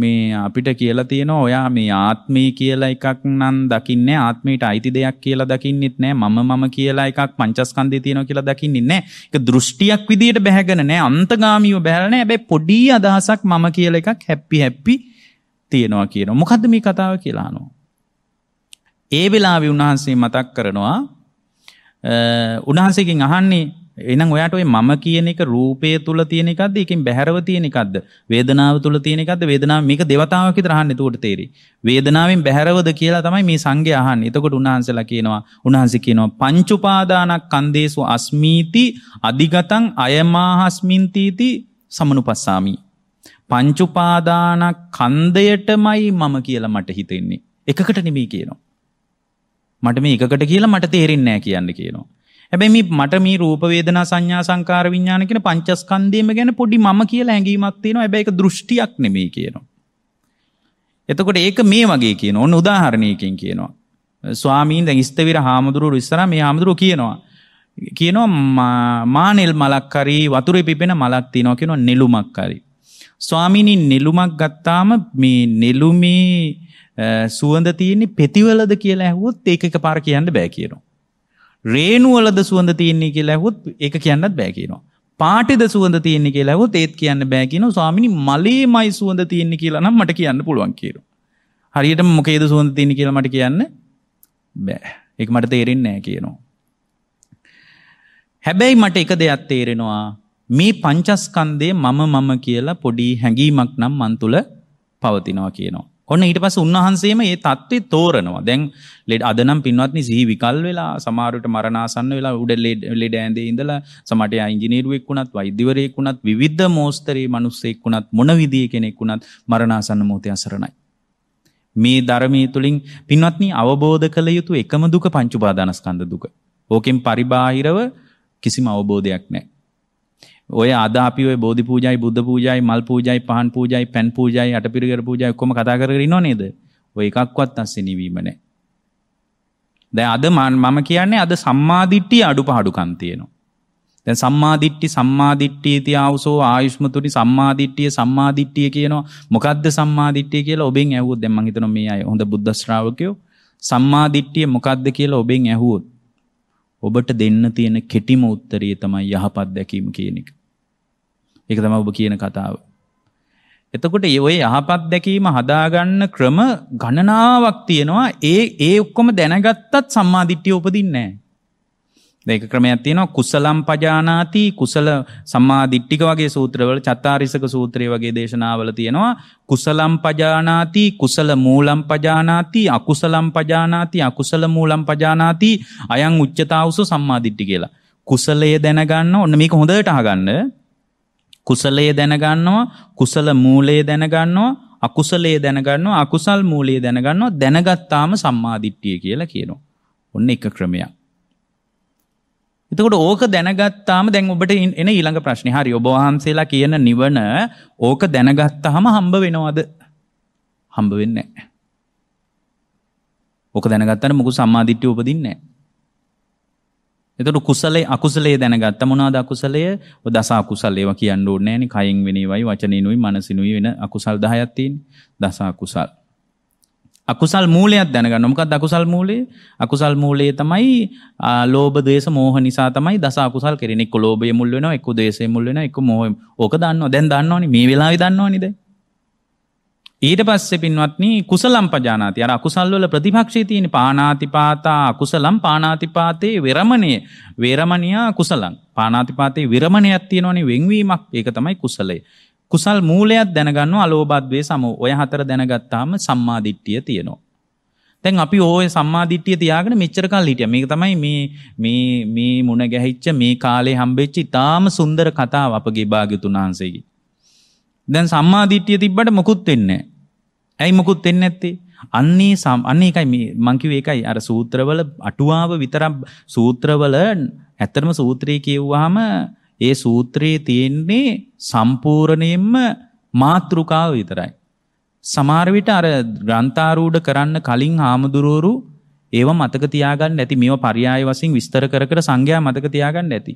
මේ අපිට කියලා තියෙනවා ඔයා මේ ආත්මය කියලා එකක් නම් දකින්නේ ආත්මයට අයිති දෙයක් කියලා දකින්නෙත් නෑ මම කියලා එකක් පංචස්කන්ධය තියෙනවා කියලා දකින්නේ නෑ ඒක දෘෂ්ටියක් විදියට බැහැගෙන නෑ අන්තගාමීව බැහැලා නෑ හැබැයි පොඩි අදහසක් මම කියලා එකක් හැප්පි තියෙනවා කියනවා. මොකද්ද මේ කතාව කියලා අහනවා. ඒ වෙලාවේ උන්වහන්සේ මතක් කරනවා උන්වහන්සේගෙන් අහන්නේ එහෙනම් ඔයාට ඔය මම කියන එක රූපය තුල තියෙන එකක්ද ඒකෙන් බැහැරව තියෙන එකක්ද වේදනාව තුල තියෙන එකක්ද වේදනාව මේක දෙවතාවක් විතර අහන්නේ උඩට තේරෙයි වේදනාවෙන් බැහැරවද කියලා තමයි මේ සංගය අහන්නේ. එතකොට උන්වහන්සේලා කියනවා උන්වහන්සේ කියනවා පංච උපාදානස්කන්ධේසු අස්මීති අධිගතං අයමාහස්මින්තිති සමනුපස්සාමි පංච උපාදානස්කන්ධයටමයි මම කියලා මට හිතෙන්නේ එකකට නෙමෙයි කියනවා. මට මේ එකකට කියලා මට තේරෙන්නේ නැහැ කියන්නේ කියනවා. හැබැයි මට මේ රූප වේදනා සංඥා සංකාර විඥාන කියන පංචස්කන්ධයම ගැන පොඩි මම කියලා හැඟීමක් තියෙනවා. හැබැයි ඒක දෘෂ්ටියක් නෙමෙයි කියනවා. එතකොට ඒක මේ වගේ කියනවා. ඔන්න උදාහරණයකින් කියනවා. ස්වාමීන් දැන් ඉස්තවිර හාමුදුරුවෝ ඉස්සරහා මේ හාමුදුරුවෝ කියනවා මානෙල් මලක් හරි වතුරේ පිපෙන මලක් තියෙනවා කියනවා නෙළුමක් හරි. ස්වාමීනි නෙළුමක් ගත්තාම මේ නෙළුමේ සුවඳ තියෙන්නේ පෙතිවලද කියලා ඇහුවොත් ඒක එකපාර කියන්න බෑ කියනවා. රේණුවලද සුවඳ තියෙන්නේ කියලා ඇහුවොත් ඒක කියන්නත් බෑ කියනවා. පාටිද සුවඳ තියෙන්නේ කියලා ඇහුවොත් ඒත් කියන්න බෑ කියනවා. ස්වාමිනී මලේමයි සුවඳ තියෙන්නේ කියලා නම් මට කියන්න පුළුවන් කියනවා. හරියටම මොකේද සුවඳ තියෙන්නේ කියලා මට කියන්න බෑ. ඒක මට තේරෙන්නේ නෑ කියනවා. හැබැයි මට එක දෙයක් තේරෙනවා. මේ පංචස්කන්ධයේ මම කියලා පොඩි හැඟීමක් නම් මන් තුල පවතිනවා කියනවා. ඔන්න ඊට පස්සේ උන්වහන්සේම මේ தત્ත්වේ තෝරනවා. දැන් අද නම් පින්වත්නි සිහි විකල් වෙලා සමහරට මරණාසන්න වෙලා උඩ ලෙඩ ඇඳේ ඉඳලා සමහරට ඉංජිනේරුවෙක් වුණත් වෛද්‍යවරයෙක් වුණත් විවිධ මෝස්තරේ මිනිස්සෙක් වුණත් මොන විදිය කෙනෙක් වුණත් මරණාසන්න මොහොතේ අසරණයි. මේ ධර්මයේ තුලින් පින්වත්නි අවබෝධ කළ යුතු එකම දුක පංච උපාදානස්කන්ධ දුක. ඕකෙන් පරිබාහිරව කිසිම අවබෝධයක් නැහැ. ඔය අද අපි ඔය බෝධි පූජයි බුද්ධ පූජයි මල් පූජයි පහන් පූජයි පැන් පූජයි අටපිරිකර පූජයි ඔක්කොම කතා කරගෙන ඉන්නව නේද? ඔය එකක්වත් අස්සේ නිවීම නැහැ. දැන් අද මම කියන්නේ අද සම්මාදිට්ඨිය අඩුපාඩුකම් තියෙනවා. දැන් සම්මාදිට්ඨිය තියාවසෝ ආයුෂ්මතුනි සම්මාදිට්ඨිය කියනවා. මොකද්ද සම්මාදිට්ඨිය කියලා ඔබෙන් ඇහුවොත් දැන් මම හිතනවා මේ අය හොඳ බුද්ධ ශ්‍රාවකයෝ සම්මාදිට්ඨිය මොකද්ද කියලා ඔබෙන් ඇහුවොත් ඔබට දෙන්න තියෙන කෙටිම උත්තරය තමයි යහපත් දැකීම කියන එක. ඒක තමයි ඔබ කියන කතාව. එතකොට ඔය යහපත් දැකීම හදාගන්න ක්‍රම ගණනාවක් තියෙනවා. ඒ ඔක්කොම දැනගත්තත් සම්මාදිට්ඨිය උපදින්නේ නැහැ. ඒක ක්‍රමයක් තියෙනවා කුසලම් පජානාති කුසල සම්මාදිට්ඨික වගේ සූත්‍රවල චත්තාරිසක සූත්‍රය වගේ දේශනාවල තියෙනවා කුසලම් පජානාති කුසල මූලම් පජානාති අකුසලම් පජානාති අකුසල මූලම් පජානාති අයං උච්චතාවුස සම්මාදිට්ඨිය කියලා. කුසලය දැනගන්න ඕන. මේක හොඳට අහගන්න. කුසලය දැනගන්නවා කුසල මූලය දැනගන්නවා අකුසලය දැනගන්නවා අකුසල් මූලය දැනගන්නවා දැනගත්තාම සම්මාදිට්ඨිය කියලා කියනවා. ඔන්න එක ක්‍රමයක්. එතකොට ඕක දැනගත්තාම දැන් ඔබට එන ඊළඟ ප්‍රශ්නේ. හරි ඔබ වහන්සේලා කියන නිවන ඕක දැනගත්තාම හම්බ වෙනවද? හම්බ වෙන්නේ නැහැ. ඕක දැනගත්තාම මොකද සම්මාදිට්ඨිය උපදින්නේ නැහැ. එතකොට කුසලයේ අකුසලයේ දැනගත්ත මොනවාද අකුසලය? ඔය දස අකුසල ඒවා කියන්න ඕනේ නැහනේ. කයෙන් වෙන ඒවායි වචනිනුයි මනසිනුයි වෙන අකුසල් 10ක් තියෙන්නේ. දස අකුසල්. අකුසල් මූලයක් දැනගන්න. මොකක්ද අකුසල් මූලය? අකුසල් මූලය තමයි ලෝභ ද්වේෂ මෝහ නිසා තමයි දස අකුසල් කරන්නේ. එක්ක ලෝභය මුල් වෙනවා, එක්ක ද්වේෂය මුල් වෙනවා, එක්ක මෝහය. ඕක දන්නවා. දැන් දන්නවනේ. මේ වෙලාවේ දන්නවනේ දැන්. ඊට පස්සේ පින්වත්නි කුසලම් පජානාති. අර අකුසල් වල ප්‍රතිපක්ෂයේ තියෙන පාණාතිපාතා අකුසලම් පාණාතිපාතේ විරමණය. විරමණියා කුසලම්. පාණාතිපාතේ විරමණයක් තියෙනවනේ වෙන්වීමක්. ඒක තමයි කුසලය. කුසල් මූලයක් දැනගන්නවා අලෝභද්වේ සමෝ. ඔය හතර දැනගත්තාම සම්මාදිට්ඨිය තියෙනවා. දැන් අපි ඔය සම්මාදිට්ඨිය තියාගෙන මෙච්චර කාලෙ හිටියා. මේක තමයි මේ මුණ ගැහිච්ච මේ කාලේ හම්බෙච්ච ඉතාම සුන්දර කතාව අපගේ භාග්‍යතුන් වහන්සේගේ. දැන් සම්මාදිට්ඨිය තිබ්බට මොකුත් වෙන්නේ නැහැ. ඇයි මොකුත් වෙන්නේ නැත්තේ? අන්නේ එකයි මේ මං කිව්වේ එකයි. අර සූත්‍රවල අටුවාව විතරක් සූත්‍රවල ඇත්තටම සූත්‍රය කියවුවාම ඒ සූත්‍රයේ තියෙන්නේ සම්පූර්ණයෙන්ම මාත්‍රිකාව විතරයි. සමහර විට අර ග්‍රන්ථාරූඪ කරන්න කලින් ආමඳුරවරු ඒව මතක තියාගන්න ඇති. මේව පරයය වශයෙන් විස්තර කර සංඝයා මතක තියාගන්න ඇති.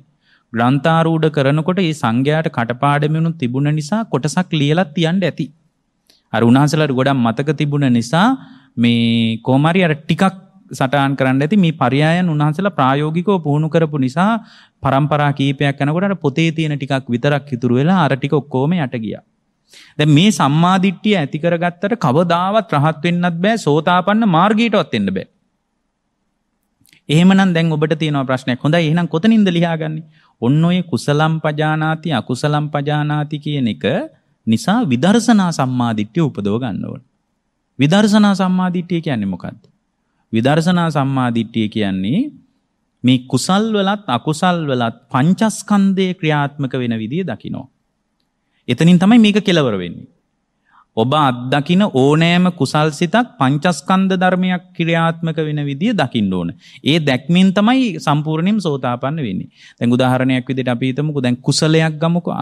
ග්‍රන්ථාරූඪ කරනකොට මේ සංඝයාට කටපාඩම් තිබුණ නිසා කොටසක් ලියලා තියන්න ඇති. අර උන්වහන්සේලාට ගොඩක් මතක තිබුණ නිසා මේ කොහොම හරි අර ටිකක් සටහන් කරන්න ඇති. මේ පරයයන් උන්වහන්සේලා ප්‍රායෝගිකව පුහුණු කරපු නිසා පරම්පරා කීපයක් යනකොට අර පොතේ තියෙන ටිකක් විතරක් ඉතුරු වෙලා අර ටික ඔක්කොම යට ගියා. දැන් මේ සම්මාදිට්ඨිය ඇති කරගත්තට කවදාවත් රහත් වෙන්නත් බෑ, සෝතාපන්න මාර්ගයටවත් එන්න බෑ. එහෙමනම් දැන් ඔබට තියෙනවා ප්‍රශ්නයක්. හොඳයි, එහෙනම් කොතනින්ද ලියාගන්නේ? ඔන්න ඔය කුසලම් පජානාති අකුසලම් පජානාති කියන එක නිසා විදර්ශනා සම්මාදිට්ඨිය උපදව ගන්න ඕන. විදර්ශනා සම්මාදිට්ඨිය කියන්නේ මොකද්ද? විදර්ශනා සම්මාදිට්ඨිය කියන්නේ මේ කුසල් වලත් අකුසල් වලත් පංචස්කන්ධයේ ක්‍රියාත්මක වෙන විදිය දකිනවා. එතනින් තමයි මේක කෙලවර වෙන්නේ. ඔබ අත්දකින ඕනෑම කුසල් සිතක් පංචස්කන්ධ ධර්මයක් ක්‍රියාත්මක වෙන විදිය දකින්න ඕන. ඒ දැක්මින් තමයි සම්පූර්ණයෙන්ම සෝතාපන්න වෙන්නේ. දැන් උදාහරණයක් විදිහට අපි හිතමුකෝ දැන් කුසලයක් ගමුකෝ.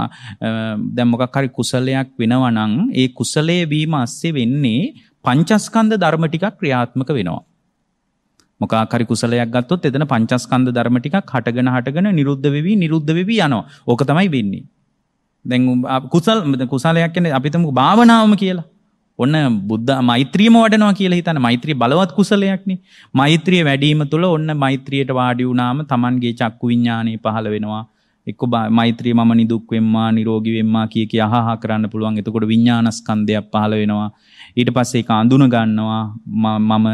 දැන් මොකක් හරි කුසලයක් වෙනවා නම් ඒ කුසලයේ වීම ASCII වෙන්නේ පංචස්කන්ධ ධර්ම ටිකක් ක්‍රියාත්මක වෙනවා. මොකක් හරි කුසලයක් ගත්තොත් එතන පංචස්කන්ධ ධර්ම ටිකක් හටගෙන නිරුද්ධ වෙවි යනවා. ඕක තමයි වෙන්නේ. දැන් කුසලයක් කියන්නේ අපි හිතමු භාවනාවම කියලා. ඔන්න බුද්ධ මෛත්‍රියම වඩනවා කියලා හිතන්න. මෛත්‍රිය බලවත් කුසලයක්නේ. මෛත්‍රිය වැඩි වීම තුළ ඔන්න මෛත්‍රියට වාඩි වුණාම Tamanගේ චක්කු විඥානය පහළ වෙනවා. එක්ක මෛත්‍රී මම නිදුක් වෙම්මා නිරෝගී වෙම්මා කිය කිය අහහ කරන්න පුළුවන්. එතකොට විඥානස්කන්ධයක් පහළ වෙනවා. ඊට පස්සේ ඒක අඳුන ගන්නවා මම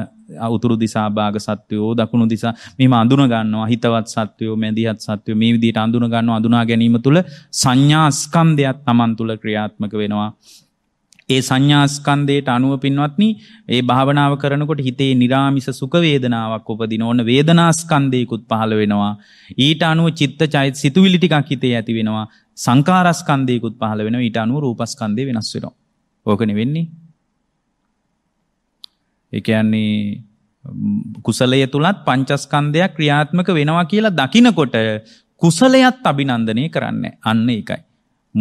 උතුරු දිසා භාග සත්වයෝ දකුණු දිසා මෙහෙම අඳුන ගන්නවා. හිතවත් සත්වයෝ මැදිහත් සත්වයෝ මේ විදිහට අඳුන ගන්නවා. අඳුනා ගැනීම තුළ සංඥා ස්කන්ධයක් Taman තුළ ක්‍රියාත්මක වෙනවා. ඒ සංඥා ස්කන්ධයට අනුව පින්වත්නි ඒ භාවනාව කරනකොට හිතේ निराமிස සුඛ වේදනාවක් උපදින ඕන වේදනා ස්කන්ධයකුත් පහළ වෙනවා. ඊට අනුව චිත්ත චෛත්‍ය සිතුවිලි ටිකක් හිතේ ඇති වෙනවා. සංකාර ස්කන්ධයකුත් පහළ වෙනවා. ඊට අනුව රූප ස්කන්ධය වෙනස් වෙනවා. ඕකනේ වෙන්නේ. ඒ කියන්නේ කුසලය තුලත් පංචස්කන්ධයක් ක්‍රියාත්මක වෙනවා කියලා දකිනකොට කුසලයත් අභිනන්දනය කරන්නේ අන්න ඒකයි.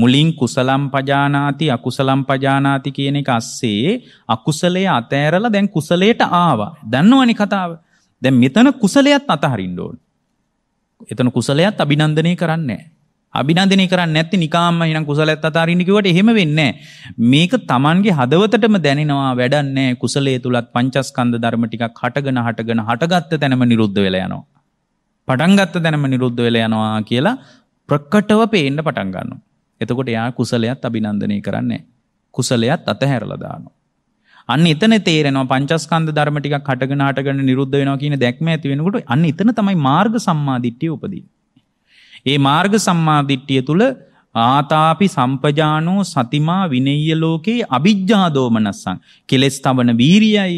මුලින් කුසලම් පජානාති අකුසලම් පජානාති කියන එක ASCII අකුසලය අතෑරලා දැන් කුසලයට ආවා. දන්නවනේ කතාව. දැන් මෙතන කුසලයත් අතහරින්න ඕන. එතන කුසලයත් අභිනන්දනය කරන්නේ අභිනන්දනය කරන්නේ නැත්නම් නිකාම්ම එනම් කුසලයත් අතාරින්න කිව්වට එහෙම වෙන්නේ නැහැ. මේක Tamanගේ හදවතටම දැනෙනවා වැඩක් නැහැ. කුසලයේ තුලත් පංචස්කන්ධ ධර්ම ටිකක් හටගත්ත තැනම නිරුද්ධ වෙලා යනවා. පටන් ගත්ත තැනම නිරුද්ධ වෙලා යනවා කියලා ප්‍රකටව පේන්න පටන් ගන්නවා. එතකොට යා කුසලයත් අභිනන්දනය කරන්නේ කුසලයත් අතහැරලා දානවා. අන්න එතන තේරෙනවා පංචස්කන්ධ ධර්ම ටිකක් හටගෙන නිරුද්ධ වෙනවා කියන දැක්ම ඇති වෙනකොට අන්න එතන තමයි මාර්ග සම්මා දිට්ඨිය උපදින්නේ. ඒ මාර්ග සම්මාදිට්ඨිය තුල ආතාපි සම්පජානෝ සතිමා විනෙය්‍ය ලෝකේ අවිජ්ජා දෝමනස්සං කෙලස් තවන වීරියයි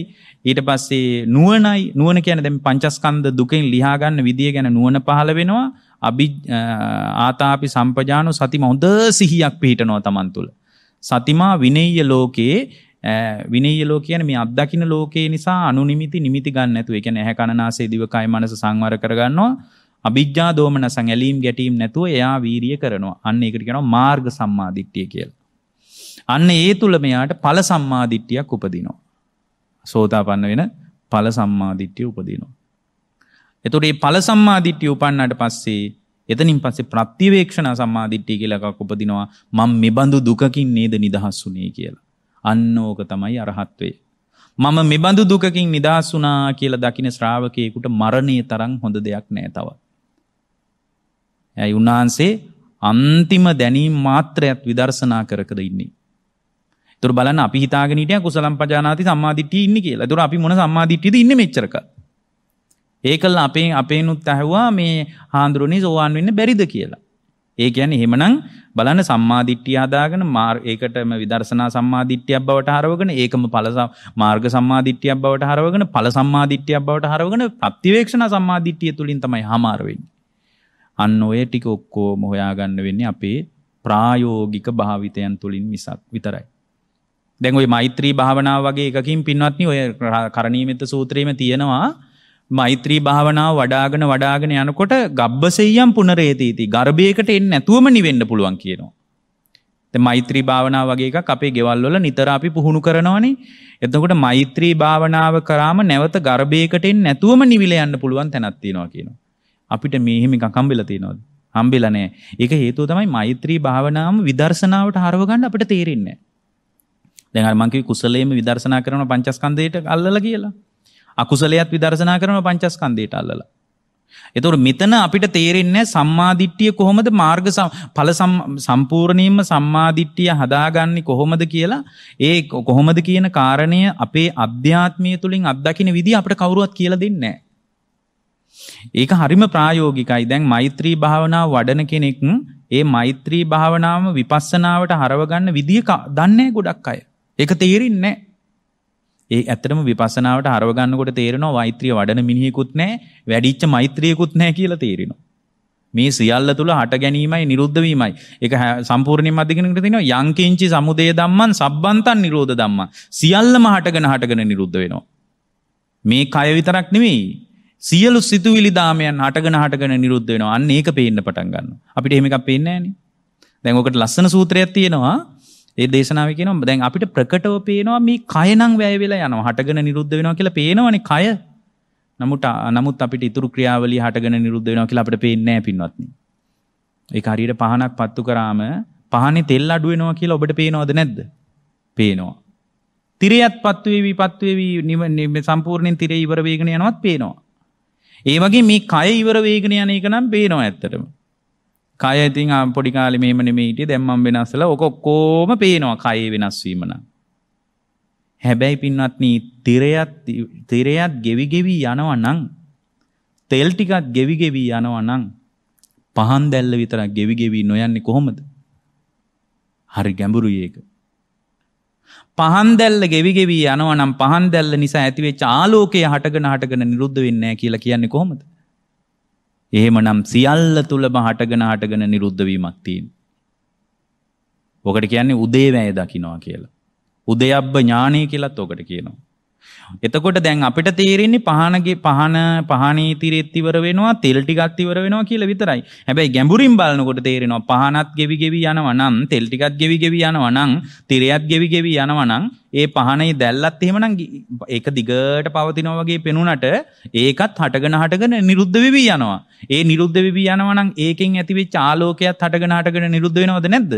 ඊට පස්සේ නුවණයි. නුවණ කියන්නේ දැන් පංචස්කන්ධ දුකෙන් ලිහා ගන්න විදිය ගැන නුවණ පහළ වෙනවා. ආතාපි සම්පජානෝ සතිමා හොඳ සිහියක් පිහිටනවා Taman තුල. සතිමා විනෙය්‍ය ලෝකේ විනීය ලෝකය කියන්නේ මේ අත්දකින්න ලෝකේ නිසා අනුනිමිති නිමිති ගන්න නැතුව ඒ කියන්නේ ඇහැ කන නාසය දිව කය මනස සංවර කරගන්නවා. අභිජ්ජා දෝමනසං ඇලීම් ගැටීම් නැතුව එයා වීරිය කරනවා. අන්න ඒකට කියනවා මාර්ග සම්මාදිට්ඨිය කියලා. අන්න ඒ තුල මෙයාට ඵල සම්මාදිට්ඨියක් උපදිනවා. සෝතාපන්න වෙන ඵල සම්මාදිට්ඨිය උපදිනවා. එතකොට මේ ඵල සම්මාදිට්ඨිය උපන්නාට පස්සේ එතනින් පස්සේ ප්‍රත්‍යවේක්ෂණ සම්මාදිට්ඨිය කියලා එකක් උපදිනවා. මම මෙබඳු දුකකින් නේද නිදහස් වුනේ කියලා. අන්න ඕක තමයි අරහත්වේ. මම මෙබඳු දුකකින් නිදහස් වුණා කියලා දකින ශ්‍රාවකයෙකුට මරණයේ තරම් හොඳ දෙයක් නැහැ තවත්. ඇයි උන්වහන්සේ අන්තිම දැනීම මාත්‍රයත් විදර්ශනා කර ඉන්නේ. ඒතර බලන්න අපි හිතාගෙන හිටියා කුසලම් පජානාති සම්මාදිට්ඨිය ඉන්නේ කියලා. ඒතර අපි මොන සම්මාදිට්ඨියද ඉන්නේ මෙච්චරක? ඒකල්ල අපේනුත් ඇහුවා මේ හාඳුරුනේ සෝවාන් වෙන්න බැරිද කියලා. ඒ කියන්නේ එහෙමනම් බලන්න සම්මාදිට්ඨිය හදාගෙන ඒකටම විදර්ශනා සම්මාදිට්ඨියක් බවට හරවගෙන ඒකම ඵල මාර්ග සම්මාදිට්ඨියක් බවට හරවගෙන ඵල සම්මාදිට්ඨියක් බවට හරවගෙන ප්‍රතිවේක්ෂණ සම්මාදිට්ඨිය තුලින් තමයි හමාර වෙන්නේ. අන්න ඔය ටික ඔක්කොම හොයාගන්න වෙන්නේ අපේ ප්‍රායෝගික භාවිතයන් තුලින් මිසක් විතරයි. දැන් ওই මෛත්‍රී භාවනාව වගේ එකකින් පින්වත්නි ඔය කරණීය මෙත්ත සූත්‍රයේම තියෙනවා මෛත්‍රී භාවනාව වඩාගෙන යනකොට ගබ්බසෙය්‍යම් පුනරේතීති ගර්භයකට එන්නේ නැතුවම නිවෙන්න පුළුවන් කියනවා. දැන් මෛත්‍රී භාවනාව වගේ එකක් අපේ ගෙවල් වල නිතර අපි පුහුණු කරනවනේ. එතකොට මෛත්‍රී භාවනාව කරාම නැවත ගර්භයකට එන්නේ නැතුවම නිවිලා යන්න පුළුවන් තැනක් තියෙනවා කියනවා. අපිට මේ හිම එකක් හම්බෙලා තියෙනවද? හම්බෙලා නැහැ. ඒක හේතුව තමයි මෛත්‍රී භාවනාවම විදර්ශනාවට හරව ගන්න අපිට තේරෙන්නේ නැහැ. දැන් අර මං කිව්වේ කුසලයේම විදර්ශනා කරන පංචස්කන්ධයට අල්ලලා කියලා. අකුසලයක් විදර්ශනා කරන පංචස්කන්ධයට අල්ලලා. ඒතකොට මෙතන අපිට තේරෙන්නේ සම්මාදිට්ඨිය කොහොමද මාර්ග ඵල සම්පූර්ණයෙන්ම සම්මාදිට්ඨිය හදාගන්නේ කොහොමද කියලා. ඒ කොහොමද කියන කාරණය අපේ අධ්‍යාත්මය තුලින් අත්දකින්න විදිය අපිට කවුරුවත් කියලා දෙන්නේ නැහැ. ඒක හරිම ප්‍රායෝගිකයි. දැන් මෛත්‍රී භාවනාව වඩන කෙනෙක් ඒ මෛත්‍රී භාවනාවම විපස්සනාවට හරව ගන්න විදිය දන්නේ ගොඩක් අය. ඒක තේරෙන්නේ නැහැ. ඒ ඇත්තටම විපස්සනාවට හරව ගන්නකොට තේරෙනවා මෛත්‍රිය වඩන මිනිහෙකුත් නැහැ වැඩිච්ච මෛත්‍රියකුත් නැහැ කියලා තේරෙනවා. මේ සියල්ල තුල හට ගැනීමයි නිරුද්ධ වීමයි. ඒක සම්පූර්ණයෙන්ම අධිගෙනකට තියෙනවා යං කිංචි සමුදය ධම්මං සබ්බන්තං නිරෝධ ධම්මං. සියල්ලම හටගෙන නිරුද්ධ වෙනවා. මේ කය විතරක් නෙමෙයි සියලු සිතුවිලි ධාමයන් හටගෙන නිරුද්ධ වෙනවා. අන්න ඒක පේන්න පටන් ගන්නවා. අපිට එහෙම එකක් පේන්නේ නැහනේ. දැන් ඔකට ලස්සන සූත්‍රයක් තියෙනවා. ඒ දේශනාවේ කියනවා දැන් අපිට ප්‍රකටව පේනවා මේ කය නම් වැය වෙලා යනවා හටගෙන නිරුද්ධ වෙනවා කියලා පේනවනේ කය. නමුත් අපිට ඉතුරු ක්‍රියාවලිය හටගෙන නිරුද්ධ වෙනවා කියලා අපිට පේන්නේ නැහැ පින්වත්නි. ඒක හරියට පහනක් පත්තු කරාම පහනේ තෙල් අඩු වෙනවා කියලා ඔබට පේනවද නැද්ද? පේනවා. තිරයත් පත්තු වෙවි සම්පූර්ණයෙන් තිරේ ඉවර වේගන යනවත් පේනවා. ඒ වගේ මේ කය ඉවර වේගන යන එක නම් පේනවා ඇත්තටම. කය ඉතින් පොඩි කාලේ මෙහෙම නෙමෙයි හිටියේ. දැන් මම වෙනස්ලා ඔක ඔක්කොම පේනවා කයේ වෙනස් වීම නම්. හැබැයි පින්වත්නි තිරයත් ගෙවි ගෙවි යනවා නම් තෙල් ටිකත් ගෙවි ගෙවි යනවා නම් පහන් දැල්ල විතරක් ගෙවි ගෙවි නොයන්නේ කොහොමද? හරි ගැඹුරුයි ඒක. පහන් දැල්ල ගෙවි ගෙවි යනවා නම් පහන් දැල්ල නිසා ඇතිවෙච්ච ආලෝකය හටගෙන නිරුද්ධ වෙන්නේ නැහැ කියලා කියන්නේ කොහොමද? එහෙමනම් සියල්ල තුලම හටගෙන නිරුද්ධ වීමක් තියෙනවා. ඔකට කියන්නේ උදේවැය දකින්නවා කියලා. උදයබ්බ ඥානය කියලාත් ඔකට කියනවා. එතකොට දැන් අපිට තේරෙන්නේ පහණේ තිරෙත් ඉවර වෙනවා, තෙල් ටිකත් ඉවර වෙනවා කියලා විතරයි. හැබැයි ගැඹුරින් බලනකොට තේරෙනවා පහණත් ගෙවි ගෙවි යනවා නම්, තෙල් ටිකත් ගෙවි ගෙවි යනවා නම්, තිරයත් ගෙවි ගෙවි යනවා නම්, ඒ පහණේ දැල්ලත් එහෙමනම් ඒක දිගට පවතිනවා වගේ පෙනුනට ඒකත් හටගෙන නිරුද්ධ වෙවි යනවා. ඒ නිරුද්ධ වෙවි යනවා නම් ඒකෙන් ඇතිවෙච්ච ආලෝකයත් හටගෙන නිරුද්ධ වෙනවද නැද්ද?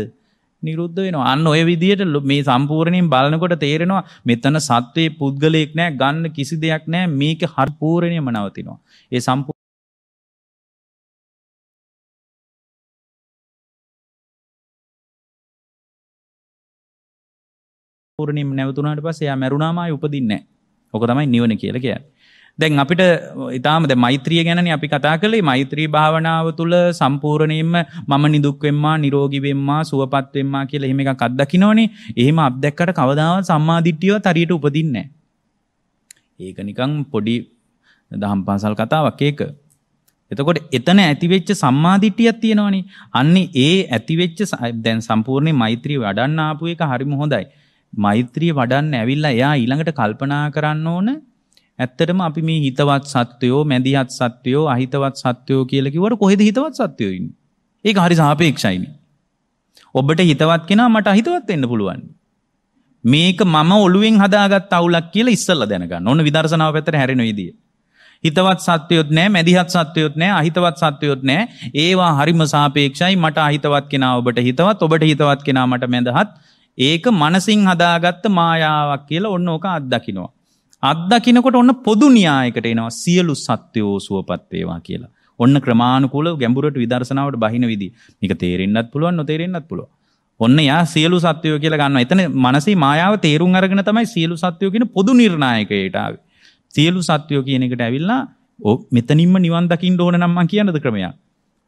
නිරුද්ධ වෙනවා. අන්න ඔය විදිහට මේ සම්පූර්ණයෙන් බලනකොට තේරෙනවා මෙතන සත්වයේ පුද්ගලයෙක් නෑ, ගන්න කිසි දෙයක් නෑ, මේක හර්පූර්ණයෙන්ම නවතිනවා. ඒ සම්පූර්ණයෙන්ම නැවතුණාට පස්සේ එයා මැරුණාම ආයි උපදින්නේ නෑ. ඕක තමයි නිවන කියලා කියන්නේ. දැන් අපිට ඊටාම දැන් මෛත්‍රිය ගැනනේ අපි කතා කළේ. මෛත්‍රී භාවනාව තුළ සම්පූර්ණයෙන්ම මම නිදුක් වෙම්මා, නිරෝගී වෙම්මා, සුවපත් වෙම්මා කියලා එහෙම එකක් අත්දකින්නෝනේ. එහෙම අත්දැක්කට කවදාවත් සම්මාදිට්ඨියවත් හරියට උපදින්නේ නැහැ. ඒක නිකන් පොඩි දහම් පාසල් කතාවක් ඒක. එතකොට එතන ඇතිවෙච්ච සම්මාදිට්ඨියක් තියෙනවනේ. අන්නේ ඒ ඇතිවෙච්ච දැන් සම්පූර්ණයෙන් මෛත්‍රිය වඩන්න ආපු එක හරිම හොඳයි. මෛත්‍රිය වඩන්න ඇවිල්ලා එයා ඊළඟට කල්පනා කරන්න ඕන ඇත්තටම අපි මේ හිතවත් සත්වයෝ, මැදිහත් සත්වයෝ, අහිතවත් සත්වයෝ කියලා කිව්වට කොහෙද හිතවත් සත්වයෝ ඉන්නේ? ඒක හරි සාපේක්ෂයිනේ. ඔබට හිතවත් කෙනා මට අහිතවත් වෙන්න පුළුවන්. මේක මම ඔළුවෙන් හදාගත් අවුලක් කියලා ඉස්සෙල්ලා දැනගන්න. ඕන විදර්ශනාව පැත්තට හැරෙන විදිය. හිතවත් සත්වයොත් නැහැ, මැදිහත් සත්වයොත් නැහැ, අහිතවත් සත්වයොත් නැහැ. ඒවා හරිම සාපේක්ෂයි. මට අහිතවත් කෙනා ඔබට හිතවත්, ඔබට හිතවත් කෙනා මට මැදහත්. ඒක මනසින් හදාගත්ත මායාවක් කියලා ඔන්න ඕක අත්දකින්නවා. අත්දකින්නකොට ඔන්න පොදු න්‍යායකට එනවා සියලු සත්වයෝ සුවපත් වේවා කියලා. ඔන්න ක්‍රමානුකූලව ගැඹුරට විදර්ශනාවට බහින විදිහ. මේක තේරෙන්නත් පුළුවන්, නොතේරෙන්නත් පුළුවන්. ඔන්න යා සියලු සත්වයෝ කියලා ගන්නවා. එතන මනසේ මායාව තේරුම් අරගෙන තමයි සියලු සත්වයෝ කියන පොදු නිර්ණායකයට ආවේ. සියලු සත්වයෝ කියන එකට ඇවිල්ලා මෙතනින්ම නිවන් දකින්න ඕන නම් මං කියනද ක්‍රමයක්.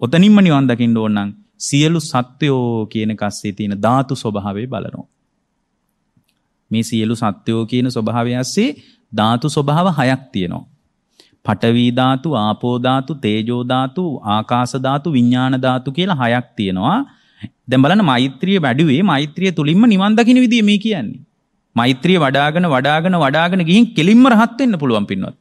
ඔතනින්ම නිවන් දකින්න ඕන නම් සියලු සත්වයෝ කියන කස්සේ තියෙන ධාතු ස්වභාවය බලනවා. මේ සියලු සත්වයෝ කියන ස්වභාවය ඇස්සේ ධාතු ස්වභාව හයක් තියෙනවා. පඨවි ධාතු, ආපෝ ධාතු, තේජෝ ධාතු, ආකාශ ධාතු, විඥාන ධාතු කියලා හයක් තියෙනවා. දැන් බලන්න මෛත්‍රිය වැඩිවේ මෛත්‍රිය තුලින්ම නිවන් දකින්න විදිය මේ කියන්නේ. මෛත්‍රිය වඩාගෙන ගිහින් කෙලින්ම රහත් වෙන්න පුළුවන් පින්වත්.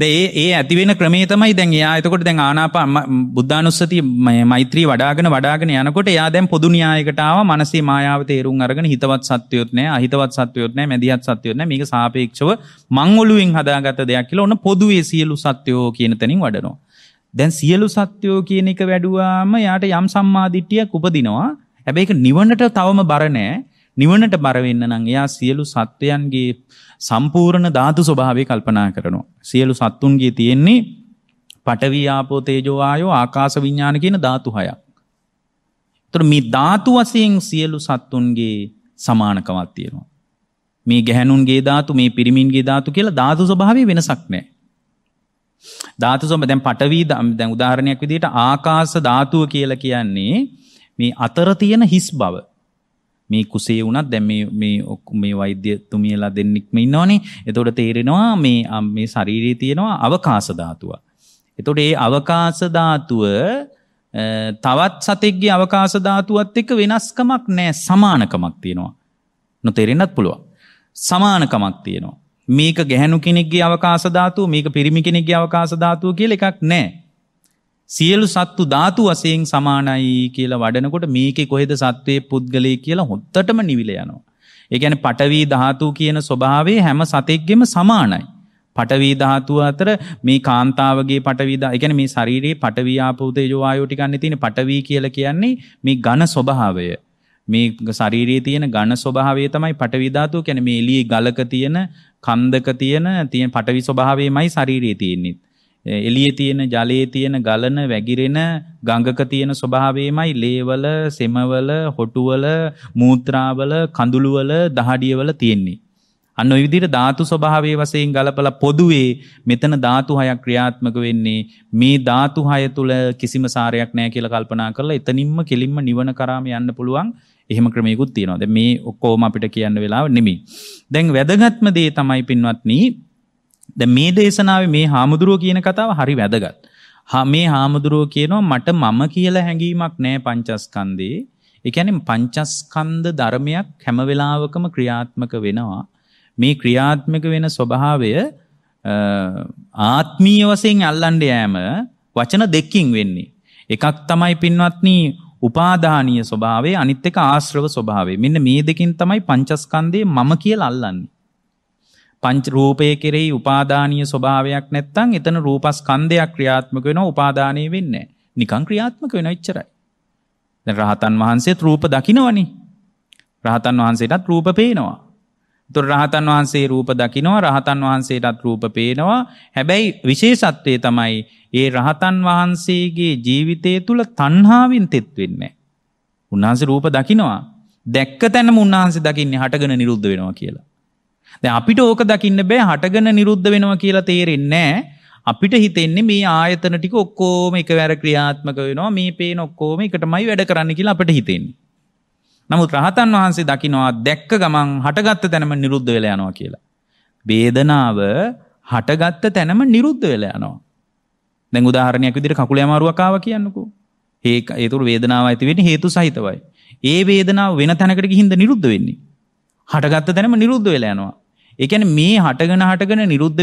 දැන් ඒ ඇති වෙන ක්‍රමයේ තමයි දැන් එයා එතකොට දැන් ආනාපාන බුද්ධානුස්සතිය මෛත්‍රී වඩාගෙන යනකොට එයා දැන් පොදු න්‍යායකට ආවා. මනසේ මායාව තේරුම් අරගෙන හිතවත් සත්වයොත් නැහැ, අහිතවත් සත්වයොත් නැහැ, මැදිහත් සත්වයොත් නැහැ. මේක සාපේක්ෂව මං ඔළුවෙන් හදාගත්ත දෙයක් කියලා ඔන්න පොදුවේ සියලු සත්වයෝ කියන තැනින් වඩනවා. දැන් සියලු සත්වයෝ කියන එක වැඩුවාම එයාට යම් සම්මාදිට්ඨියක් උපදිනවා. හැබැයි ඒක නිවනට තවම බර නැහැ. නිවනට බර වෙන්න නම් එයා සියලු සත්වයන්ගේ සම්පූර්ණ ධාතු ස්වභාවය කල්පනා කරනවා. සියලු සත්තුන්ගේ තියෙන්නේ පඨවි, ආපෝ, තේජෝ, වායෝ, ආකාශ, විඥාන කියන ධාතු හයක්. ඒතර මේ ධාතු වශයෙන් සියලු සත්තුන්ගේ සමානකමක් තියෙනවා. මේ ගැහැණුන්ගේ ධාතු, මේ පිරිමින්ගේ ධාතු කියලා ධාතු ස්වභාවයේ වෙනසක් නැහැ. ධාතු ස්වභාවය දැන් පඨවි දැන් උදාහරණයක් විදිහට ආකාශ ධාතුව කියලා කියන්නේ මේ අතර තියෙන හිස් බව. මේ කුසේ වුණත් දැන් මේ වෛද්‍යතුමියලා දෙන්නෙක් මේ ඉන්නවනේ. එතකොට තේරෙනවා මේ ශරීරයේ තියෙනවා අවකාශ ධාතුව. එතකොට මේ අවකාශ ධාතුව තවත් සතෙක්ගේ අවකාශ ධාතුවත් එක්ක වෙනස්කමක් නැහැ, සමානකමක් තියෙනවා. නොතේරෙන්නත් පුළුවන්. සමානකමක් තියෙනවා. මේක ගැහැණු කෙනෙක්ගේ අවකාශ ධාතුව, මේක පිරිමි කෙනෙක්ගේ අවකාශ ධාතුව කියලා එකක් නැහැ. සියලු සත්තු ධාතු වශයෙන් සමානයි කියලා වඩනකොට මේකේ කොහෙද සත්වයේ පුද්ගලයේ කියලා හොත්තටම නිවිල යනවා. ඒ කියන්නේ පඨවි ධාතු කියන ස්වභාවයේ හැම සතෙක්ගෙම සමානයි. පඨවි ධාතුව අතර මේ කාන්තාවගේ පඨවි ඒ කියන්නේ මේ ශරීරයේ පඨවි ආපෝ තේජෝ වායෝ ටික ගන්න තියෙන පඨවි කියලා කියන්නේ මේ ඝන ස්වභාවය. මේ ශරීරයේ තියෙන ඝන ස්වභාවය තමයි පඨවි ධාතුව කියන්නේ. මේ එළියේ ගලක තියෙන, කන්දක තියෙන පඨවි ස්වභාවයමයි ශරීරයේ තියෙන්නේ. එළියේ තියෙන ජලයේ තියෙන ගලන වැగిරෙන ගඟක තියෙන ස්වභාවයමයි ලේවල සෙමවල හොටුවල මූත්‍රාවල කඳුළුවල දහඩියවල තියෙන්නේ. අන්න ඔය විදිහට ධාතු ස්වභාවයේ වශයෙන් ගලපලා පොදුවේ මෙතන ධාතු හයක් ක්‍රියාත්මක වෙන්නේ. මේ ධාතු හය තුල කිසිම සාරයක් නැහැ කියලා කල්පනා කරලා එතනින්ම කෙලින්ම නිවන කරාම යන්න පුළුවන්. එහෙම ක්‍රමයකුත් තියෙනවා. දැන් මේ ඔක්කොම අපිට කියන්න වෙලාව නෙමෙයි. දැන් වැදගත්ම දේ තමයි පින්වත්නි, දැන් මේ දේශනාවේ මේ හාමුදුරුවෝ කියන කතාව හරි වැදගත්. මේ හාමුදුරුවෝ කියනවා මට මම කියලා හැඟීමක් නැහැ පංචස්කන්ධේ. ඒ කියන්නේ පංචස්කන්ධ ධර්මයක් හැම වෙලාවකම ක්‍රියාත්මක වෙනවා. මේ ක්‍රියාත්මක වෙන ස්වභාවය ආත්මීය වශයෙන් අල්ලන්න යෑම වචන දෙකකින් වෙන්නේ. එකක් තමයි පින්වත්නි උපාදානීය ස්වභාවය, අනිත් එක ආශ්‍රව ස්වභාවය. මෙන්න මේ දෙකෙන් තමයි පංචස්කන්ධේ මම කියලා අල්ලන්නේ. පංච රූපයේ කෙරෙහි උපාදානීය ස්වභාවයක් නැත්නම් එතන රූපස්කන්ධයක් ක්‍රියාත්මක වෙනවා, උපාදානීය වෙන්නේ නැහැ. නිකන් ක්‍රියාත්මක වෙනවා එච්චරයි. දැන් රහතන් වහන්සේත් රූප දකින්නවනේ. රහතන් වහන්සේටත් රූප පේනවා. තොර රහතන් වහන්සේ රූප දකිනවා, රහතන් වහන්සේටත් රූප පේනවා. හැබැයි විශේෂත්වය තමයි ඒ රහතන් වහන්සේගේ ජීවිතය තුළ තණ්හාවෙන් තෙත් වෙන්නේ. උන්වහන්සේ රූප දකිනවා, දැක්ක තැනම උන්වහන්සේ දකින්නේ හටගෙන නිරුද්ධ වෙනවා කියලා. දැන් අපිට ඕක දකින්න බෑ, හටගෙන නිරුද්ධ වෙනවා කියලා තේරෙන්නේ නැහැ. අපිට හිතෙන්නේ මේ ආයතන ටික ඔක්කොම එකවර ක්‍රියාත්මක වෙනවා, මේ පේන ඔක්කොම එකටමයි වැඩ කරන්නේ කියලා අපිට හිතෙන්නේ. නමුත් රහතන් වහන්සේ දකිනවා දැක්ක ගමන් හටගත්ත තැනම නිරුද්ධ වෙලා යනවා කියලා. වේදනාව හටගත්ත තැනම නිරුද්ධ වෙලා යනවා. දැන් උදාහරණයක් විදිහට කකුලේ අමාරුවක් ආවා කියන්නකෝ. ඒතුළු වේදනාව ඇති වෙන්නේ හේතු සහිතවයි. ඒ වේදනාව වෙන තැනකට ගිහින්ද නිරුද්ධ වෙන්නේ? හටගත්ත තැනම නිරුද්ධ වෙලා යනවා. ඒ කියන්නේ මේ හටගෙන නිරුද්ධ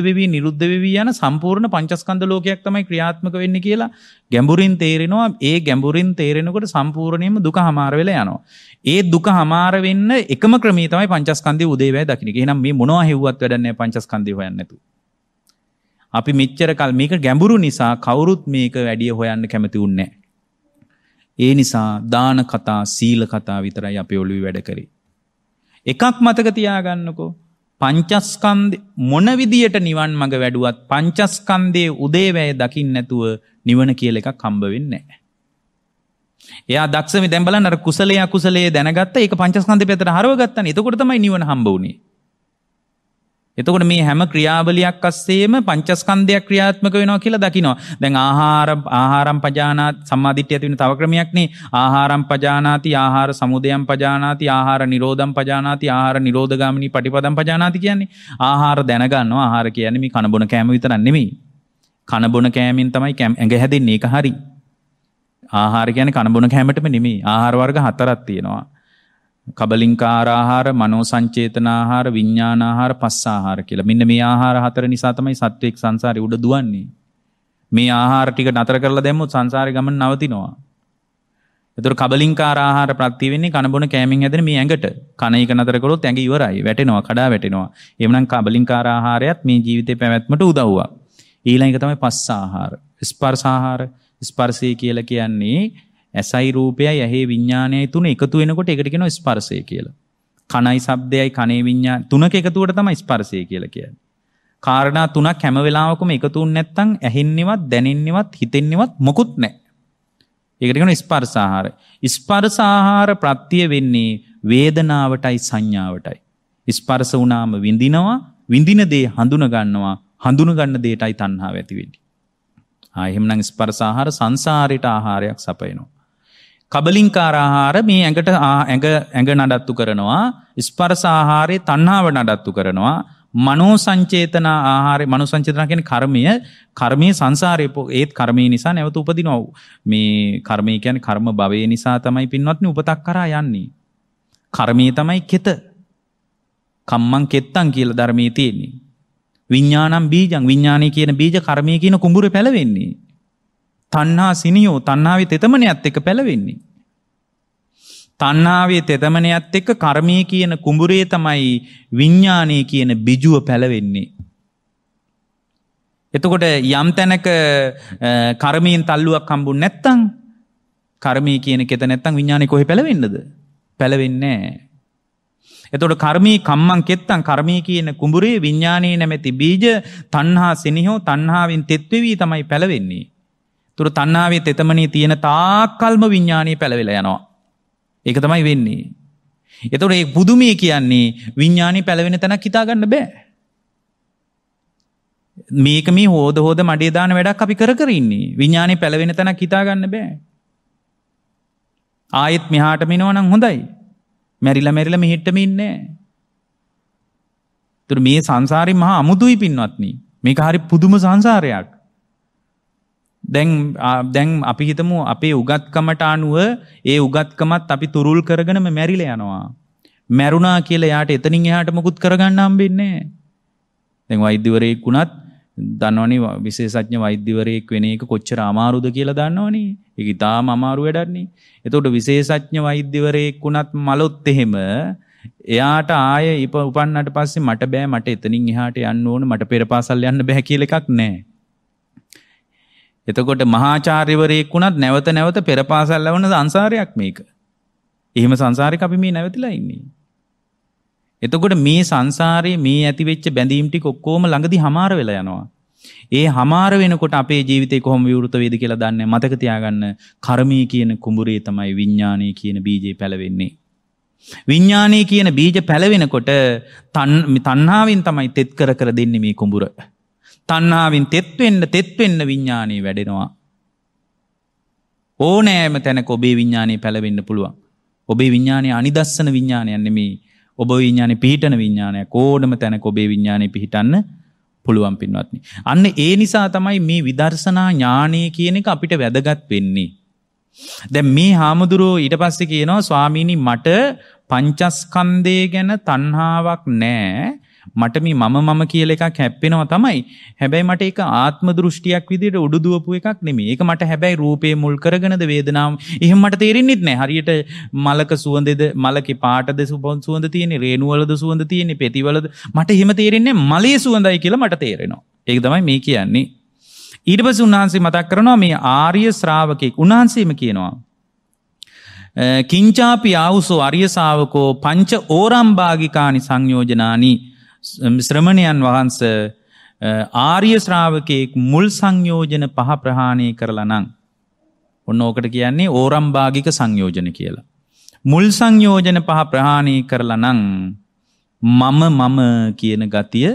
වෙවි යන සම්පූර්ණ පංචස්කන්ධ ලෝකයක් තමයි ක්‍රියාත්මක වෙන්නේ කියලා ගැඹුරින් තේරෙනවා. ඒ ගැඹුරින් තේරෙනකොට සම්පූර්ණයෙන්ම දුක හමාර වෙලා යනවා. ඒ දුක හමාර වෙන්න එකම ක්‍රමී තමයි පංචස්කන්ධයේ උදේවැය දකින්න. එහෙනම් මේ මොනවා හෙව්වත් වැඩක් නැහැ පංචස්කන්ධය හොයන්න නැතුව. අපි මෙච්චර කල් මේක ගැඹුරු නිසා කවුරුත් මේක වැඩිය හොයන්න කැමති උන්නේ නැහැ. ඒ නිසා දාන කතා, සීල කතා විතරයි අපි ඔළුවේ වැඩ කරේ. එකක් මතක තියාගන්නකෝ, පංචස්කන්ධ මොන විදියට නිවන් මඟ වැඩුවත් පංචස්කන්ධයේ උදේවැය දකින්න නැතුව නිවන කියලා එකක් හම්බ වෙන්නේ නැහැ. එයා දක්ෂමි දැන් බලන්න අර කුසලයේ අකුසලයේ දැනගත්ත ඒක පංචස්කන්ධේ පැත්තට හරවගත්තානේ. එතකොට තමයි නිවන හම්බ වුනේ. එතකොට මේ හැම ක්‍රියාවලියක් අස්සේම පංචස්කන්ධයක් ක්‍රියාත්මක වෙනවා කියලා දකිනවා. දැන් ආහාරම් පජානාත් සම්මාදිට්ඨිය ඇති වෙන තව ක්‍රමයක්නේ. ආහාරම් පජානාති, ආහාර සමුදයම් පජානාති, ආහාර නිරෝධම් පජානාති, ආහාර නිරෝධගාමිනී පටිපදම් පජානාති කියන්නේ ආහාර දැනගන්නවා. ආහාර කියන්නේ මේ කන බොන කෑම විතරක් නෙමෙයි. කන බොන කෑමෙන් තමයි ඇඟ හැදෙන්නේ. ඒක හරි. ආහාර කියන්නේ කන බොන කෑමටම නෙමෙයි. ආහාර වර්ග හතරක් තියෙනවා. කබලින්කාර ආහාර, මනෝ සංචේතන ආහාර, විඥාන ආහාර, පස්ස ආහාර කියලා. මෙන්න මේ ආහාර හතර නිසා තමයි සත්වෙක් සංසාරේ උඩ දුවන්නේ. මේ ආහාර ටික නතර කරලා දැම්මොත් සංසාරේ ගමන නවතිනවා. ඒතර කබලින්කාර ආහාර ප්‍රත්‍ය වෙන්නේ කන බොන කෑමෙන් හැදෙන මේ ඇඟට. කන එක නතර කරොත් ඇඟ ඉවරයි, වැටෙනවා, කඩා වැටෙනවා. එhmenan කබලින්කාර ආහාරයත් මේ ජීවිතේ පැවැත්මට උදව්වක්. ඊළඟ එක තමයි පස්ස ආහාර, ස්පර්ශ ආහාර. ස්පර්ශය කියලා කියන්නේ ඇසයි රූපයයි ඇහි විඥානයයි තුන එකතු වෙනකොට ඒකට කියනවා ස්පර්ශය කියලා. කනයි ශබ්දයයි කනේ විඥාන තුනක එකතුවට තමයි ස්පර්ශය කියලා කියන්නේ. කාරණා තුනක් හැම වෙලාවකම එකතු වෙන්නේ නැත්නම් ඇහෙන්නේවත් දැනෙන්නේවත් හිතෙන්නේවත් මොකුත් නැහැ. ඒකට කියනවා ස්පර්ශ ආහාර. ස්පර්ශ ආහාර ප්‍රත්‍ය වෙන්නේ වේදනාවටයි සංඥාවටයි. ස්පර්ශ වුණාම විඳිනවා, විඳින දේ හඳුන ගන්නවා, හඳුන ගන්න දේටයි තණ්හාව ඇති වෙන්නේ. එහෙමනම් ස්පර්ශ ආහාර සංසාරයට ආහාරයක් සපයනවා. කබලින්කාර ආහාර මේ ඇඟට ඇඟ නඩත්තු කරනවා. ස්පර්ශ ආහාරේ තණ්හාව නඩත්තු කරනවා. මනෝ සංචේතන ආහාරේ, මනෝ සංචේතන කියන්නේ කර්මයේ සංසාරේ ඒත් කර්මයේ නිසා නැවත උපදිනවා. මේ කර්මය කියන්නේ කර්ම භවයේ නිසා තමයි පින්වත්නි උපතක් කරා යන්නේ. කර්මයේ තමයි කෙත. කම්මං කෙත්තං කියලා ධර්මයේ තියෙන්නේ. විඥානම් බීජං, විඥානයේ කියන බීජ කර්මයේ කියන කුඹුරේ පැලවෙන්නේ. තණ්හා සිනියෝ තණ්හාවේ තෙතමනයත් එක්ක පැලවෙන්නේ. තණ්හාවේ තෙතමනයත් එක්ක කර්මයේ කියන කුඹුරේ තමයි විඥානයේ කියන බිජුව පැලවෙන්නේ. එතකොට යම් තැනක කර්මයෙන් තල්ලුවක් හම්බුනේ නැත්නම් කර්මයේ කියන කෙත නැත්නම් විඥානේ කොහේ පැලවෙන්නද? පැලවෙන්නේ නැහැ. එතකොට කර්මී කම්මං කෙත්තං කර්මී කියන කුඹුරේ විඥානයේ නැමැති බීජ තණ්හා සිනිහෝ තණ්හාවෙන් තෙත් වෙවි තමයි පැලවෙන්නේ. ඒතර තණ්හාවේ තෙතමනේ තියෙන තාක්කල්ම විඥානයේ පැලවිලා යනවා. ඒක තමයි වෙන්නේ. එතකොට මේ පුදුමයේ කියන්නේ විඥානයේ පැලවෙන තැනක් හිතා ගන්න බෑ. මේක මේ හොද හොද මඩේ දාන වැඩක් අපි කර කර ඉන්නේ. විඥානයේ පැලවෙන තැනක් හිතා ගන්න බෑ. ආයෙත් මෙහාට මෙනවා නම් හොඳයි. මැරිලා මැරිලා මෙහෙට්ටම ඉන්නේ. ඒතර මේ සංසාරේ මහා අමුතුයි පින්වත්නි. මේක හරි පුදුම සංසාරයක්. දැන් අපි හිතමු අපේ උගත්කමට අනුව ඒ උගත්කමත් අපි තුරුල් කරගෙනම මැරිලා යනවා. මැරුණා කියලා යාට එතනින් එහාට මොකුත් කරගන්න හම්බෙන්නේ නැහැ. දැන් වෛද්‍යවරයෙක් වුණත් දන්නවනේ විශේෂඥ වෛද්‍යවරයෙක් වෙන එක කොච්චර අමාරුද කියලා දන්නවනේ. ඒක ඉතාම අමාරු වැඩක් නේ. එතකොට විශේෂඥ වෛද්‍යවරයෙක් උනත් මලොත් එහෙම එයාට ආයේ උපන්නට පස්සේ මට බෑ මට එතනින් එහාට යන්න ඕන මට පෙරපාසල් යන්න බෑ කියලා එකක් නැහැ. එතකොට මහාචාර්යවරයෙක් උනත් නැවත නැවත පෙරපාසල් ලැබෙන සංසාරයක් මේක. එහෙම සංසාරයක අපි මේ නැවතිලා ඉන්නේ. එතකොට මේ සංසාරේ මේ ඇතිවෙච්ච බැඳීම් ටික ඔක්කොම ළඟදී හමාර වෙලා යනවා. ඒ හමාර වෙනකොට අපේ ජීවිතේ කොහොම විවෘත වේද කියලා දන්නේ මතක තියාගන්න. කර්මී කියන කුඹුරේ තමයි විඥානීය කියන බීජේ පැලවෙන්නේ. විඥානීය කියන බීජ පැලවෙනකොට තණ්හාවෙන් තමයි තෙත් කර කර දෙන්නේ මේ කුඹුර. තණ්හාවෙන් තෙත් වෙන්න විඥානීය වැඩෙනවා. ඕනෑම තැනක ඔබේ විඥානීය පැලවෙන්න පුළුවන්. ඔබේ විඥානීය අනිදස්සන විඥානයක් නෙමේ. ඔබ විඥානේ පිහිටන විඥානයක් ඕනම තැනක ඔබේ විඥානේ පිහිටන්න පුළුවන් පින්වත්නි. අන්න ඒ නිසා තමයි මේ විදර්ශනා ඥානය කියන එක අපිට වැදගත් වෙන්නේ. දැන් මේ හාමුදුරුවෝ ඊට පස්සේ කියනවා ස්වාමීනි මට පංචස්කන්ධය ගැන තණ්හාවක් නැහැ. මට මේ මම කියලා එකක් හැප්පෙනවා තමයි. හැබැයි මට ඒක ආත්ම දෘෂ්ටියක් විදියට උඩුදුවපු එකක් නෙමෙයි. ඒක මට හැබැයි රූපේ මුල් කරගෙනද වේදනාව. එහෙම මට තේරෙන්නේ නැහැ. හරියට මලක සුවඳද මලකේ පාටද සුවඳ තියෙන්නේ, රේණු වලද සුවඳ තියෙන්නේ, පෙති වලද මට එහෙම තේරෙන්නේ නැහැ. මලේ සුවඳයි කියලා මට තේරෙනවා. ඒක තමයි මේ කියන්නේ. ඊට පස්සේ උන්වහන්සේ මතක් කරනවා මේ ආර්ය ශ්‍රාවකෙක්. උන්වහන්සේම කියනවා කිංචාපි ආවුසෝ ආර්ය ශාවකෝ පංච ඕරම්භාගිකානි සංයෝජනානි ශ්‍රමණයන් වහන්සේ ආර්ය ශ්‍රාවකෙක් මුල් සංයෝජන පහ ප්‍රහාණය කරලා නම් ඔන්න ඕකට කියන්නේ ඕරම්භාගික සංයෝජන කියලා. මුල් සංයෝජන පහ ප්‍රහාණය කරලා නම් මම කියන ගතිය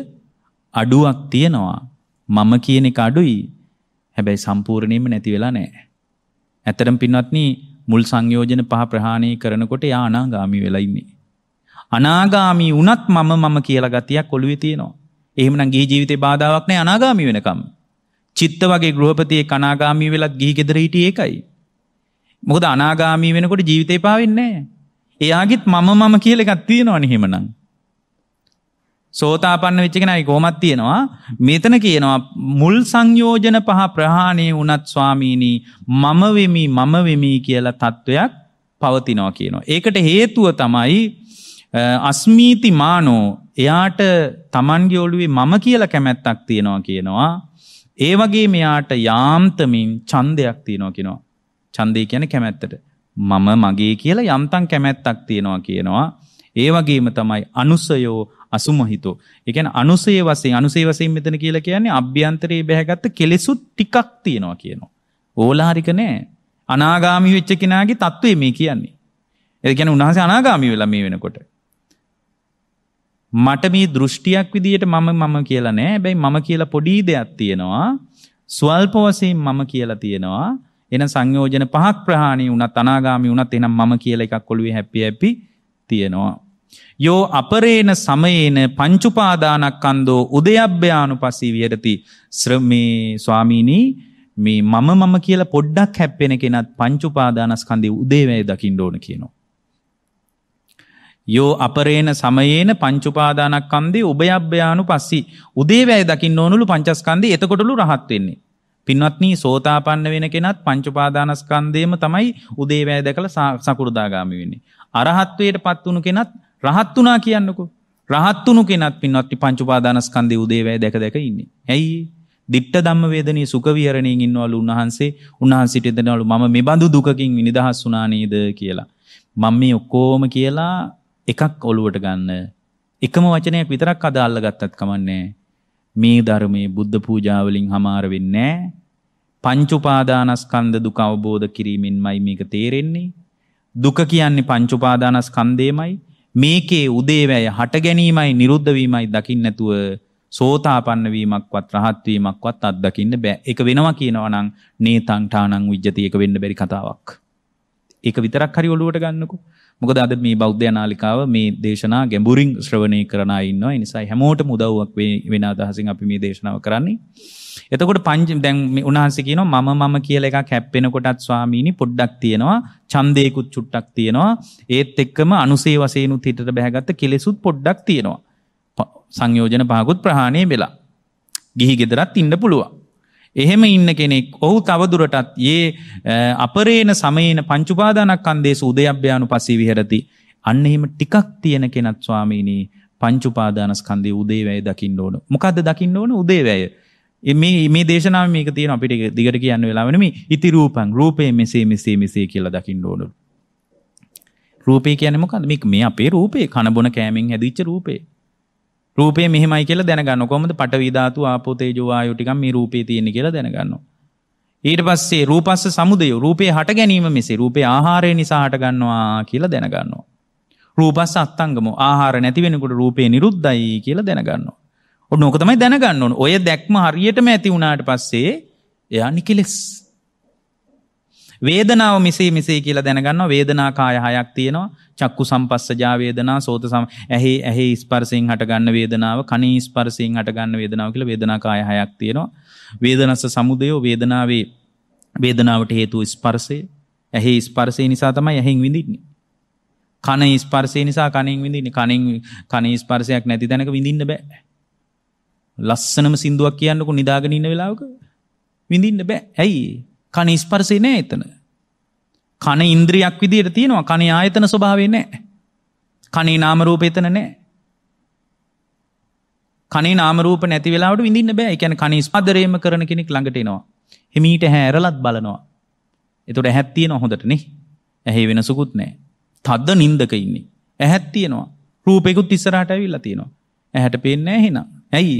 අඩුවක් තියෙනවා. මම කියන එක අඩුයි. හැබැයි සම්පූර්ණයෙන්ම නැති වෙලා නැහැ. ඇත්තටම පින්වත්නි මුල් සංයෝජන පහ ප්‍රහාණය කරනකොට යා අනාගාමී වෙලා ඉන්නේ. අනාගාමී වුණත් මම කියලා ගතියක් ඔළුවේ තියෙනවා. එහෙමනම් ගිහි ජීවිතේ බාධාවක් නැහැ අනාගාමී වෙනකම්. චිත්ත වගේ ගෘහපතියෙක් අනාගාමී වෙලත් ගිහි ගෙදර හිටියේ ඒකයි. මොකද අනාගාමී වෙනකොට ජීවිතේ පාවෙන්නේ නැහැ. එයාගෙත් මම කියලා එකක් තියෙනවනේ එහෙමනම්. සෝතාපන්න වෙච්ච කෙනායි කොහොමත් තියෙනවා. මෙතන කියනවා මුල් සංයෝජන පහ ප්‍රහාණය වුණත් ස්වාමීනි මම වෙමි කියලා තත්වයක් පවතිනවා කියනවා. ඒකට හේතුව තමයි අස්මීති මානෝ එයාට Tamange ඔළුවේ මම කියලා කැමැත්තක් තියෙනවා කියනවා. ඒ වගේම එයාට යාම්තමින් ඡන්දයක් තියෙනවා කියනවා. ඡන්දය කියන්නේ කැමැත්තට. මම මගේ කියලා යම්තම් කැමැත්තක් තියෙනවා කියනවා. ඒ වගේම තමයි අනුසයෝ අසුමහිතෝ. ඒ කියන්නේ අනුසේ වශයෙන් මෙතන කියලා කියන්නේ අභ්‍යන්තරයේ බැහැගත්ත කෙලෙසුත් ටිකක් තියෙනවා කියනවා. ඕලාරික නෑ. අනාගාමී වෙච්ච කෙනාගේ తත්වේ මේ කියන්නේ. ඒ කියන්නේ උන්වහන්සේ අනාගාමී වෙලා මේ වෙනකොට මට මේ දෘෂ්ටියක් විදියට මම කියලා නෑ. හැබැයි මම කියලා පොඩි දෙයක් තියෙනවා. ස්වල්ප වශයෙන් මම කියලා තියෙනවා. එහෙනම් සංයෝජන පහක් ප්‍රහාණී වුණත් අනාගාමී වුණත් එහෙනම් මම කියලා එකක් ඔළුවේ හැපි තියෙනවා. යෝ අපරේන සමයේන පංචඋපාදානස්කන්ධෝ උදයබ්බයානුපස්සී විහෙරති. ශ්‍රමේ ස්වාමීනි මේ මම කියලා පොඩ්ඩක් හැප්පෙන කෙනත් පංචඋපාදානස්කන්ධේ උදේවැය දකින්න ඕන කියනවා. යෝ අපරේන සමයේන පංචඋපාදානස්කන්ධේ උදයබ්බයානුපස්සී උදේවැය දකින්න ඕනලු පංචස්කන්ධේ එතකොටලු රහත් වෙන්නේ. පින්වත්නි සෝතාපන්න වෙන කෙනත් පංචඋපාදානස්කන්ධේම තමයි උදේවැය දැකලා සකුරුදාගාමි වෙන්නේ. අරහත්ත්වයටපත් වුණු කෙනත් රහත් වුණා කියන්නකෝ. රහත් වුණු කෙනත් පින්වත්නි පංච උපාදානස්කන්ධයේ උදේවැය දැක ඉන්නේ. ඇයි? දිට්ඨ ධම්ම වේදනී සුඛ විහරණයෙන් ඉන්නවලු උන්වහන්සේ. උන්වහන්සේට එදෙනවලු මම මේ බඳු දුකකින් නිදහස් වුණා නේද කියලා. මම මේ ඔක්කොම කියලා එකක් ඔළුවට ගන්න. එකම වචනයක් විතරක් අදාළ ගත්තත් කමන්නේ. මේ ධර්මයේ බුද්ධ පූජා වලින් හමාර වෙන්නේ නැහැ. පංච උපාදානස්කන්ධ දුක අවබෝධ කිරීමෙන්මයි මේක තේරෙන්නේ. දුක කියන්නේ පංච උපාදානස්කන්ධයමයි. මේකේ උදේවැය හට ගැනීමයි නිරුද්ධ වීමයි දකින්න නැතුව සෝතාපන්න වීමක්වත් රහත් වීමක්වත් අත්දකින්න බෑ. ඒක වෙනවා කියනවා නම් නේතං ඨානං විජ්ජති, ඒක වෙන්න බැරි කතාවක්. ඒක විතරක් හරි ඔළුවට ගන්නකෝ. මොකද අද මේ බෞද්ධ නාලිකාව මේ දේශනා ගැඹුරින් ශ්‍රවණය කරන අය ඉන්නවා. ඒ නිසා හැමෝටම උදව්වක් වෙන අදහසින් අපි මේ දේශනාව කරන්නේ. එතකොට පංච දැන් මේ උන්වහන්සේ කියනවා මම කියලා එකක් හැප්පෙනකොටත් ස්වාමීනි පොඩ්ඩක් තියෙනවා, ඡන්දේකුත් චුට්ටක් තියෙනවා, ඒත් එක්කම අනුසේ වශයෙන්ුත් හිතට බැහැගත්ත කෙලෙසුත් පොඩ්ඩක් තියෙනවා. සංයෝජන පහකුත් ප්‍රහාණය වෙලා ගිහි ගෙදරත් ඉන්න පුළුවන්. එහෙම ඉන්න කෙනෙක් ඔහු තවදුරටත් යේ අපරේණ සමයේන පංච උපාදානස්කන්ධේස උදයබ්බ්‍යානුපස්සී විහෙරති. අන්න එහෙම ටිකක් තියෙන කෙනත් ස්වාමීනි පංච උපාදානස්කන්ධේ උදේවැය දකින්න ඕන. මොකද්ද දකින්න ඕන? උදේවැය. මේ දේශනාවේ මේක තියෙන අපිට දිගට කියන්න වෙලාව නෙමෙයි. ඉති රූපං, රූපේ මෙසේ මෙසේ මෙසේ කියලා දකින්න ඕන. රූපේ කියන්නේ මොකද්ද? මේ අපේ රූපේ, කන බොන කෑමෙන් හැදිච්ච රූපේ. රූපේ මෙහෙමයි කියලා දැනගන්නවා. කොහොමද? පඨවි ධාතු, ආපෝ තේජෝ වායෝ ටිකක් මේ රූපේ තියෙන කියලා දැනගන්නවා. ඊට පස්සේ රූපස්ස සමුදය, රූපේ හට ගැනීම මෙසේ, රූපේ ආහාරය නිසා හට ගන්නවා කියලා දැනගන්නවා. රූපස්ස අත්තංගමෝ, ආහාර නැති වෙනකොට රූපේ නිරුද්ධයි කියලා දැනගන්නවා. ඔන්න ඕක තමයි දැනගන්න ඕන. ඔය දැක්ම හරියටම ඇති වුණාට පස්සේ එයා නිකලස්. වේදනාව මෙසේ මෙසේ කියලා දැනගන්නවා. වේදනා කාය හයක් තියෙනවා. චක්කු සම්පස්සජා වේදනා, සෝත සම් ඇහි ස්පර්ශයෙන් හට ගන්න වේදනාව, කනේ ස්පර්ශයෙන් හට ගන්න වේදනාව කියලා වේදනා කාය හයක් තියෙනවා. වේදනස්ස සමුදය, වේදනාවේ වේදනාවට හේතුව ස්පර්ශය. ඇහි ස්පර්ශය නිසා තමයි ඇහෙන් විඳින්නේ. කනේ ස්පර්ශය නිසා කනෙන් විඳින්නේ. කනේ ස්පර්ශයක් නැති තැනක විඳින්න බෑ. ලස්සනම සින්දුවක් කියන්නකො නිදාගෙන ඉන්න වෙලාවක විඳින්න බෑ. ඇයි? කන ස්පර්ශේ නෑ එතන. කන ඉන්ද්‍රියක් විදියට තියෙනවා. කනේ ආයතන ස්වභාවය නෑ. කනේ නාම රූප එතන නෑ. කනේ නාම රූප නැති වෙලාවට විඳින්න බෑ. ඒ කියන්නේ කනේ ස්පර්ශයෙන්ම කරන කෙනෙක් ළඟට එනවා. හිමීට හැරලත් බලනවා. එතකොට ඇහක් තියෙනවා හොඳට නේ. ඇහි වෙනසකුත් නෑ. තද්ද නින්දක ඉන්නේ. ඇහක් තියෙනවා. රූපේකුත් ඉස්සරහට ඇවිල්ලා තියෙනවා. ඇහැට පේන්නේ නෑ එහෙනම්. ඇයි?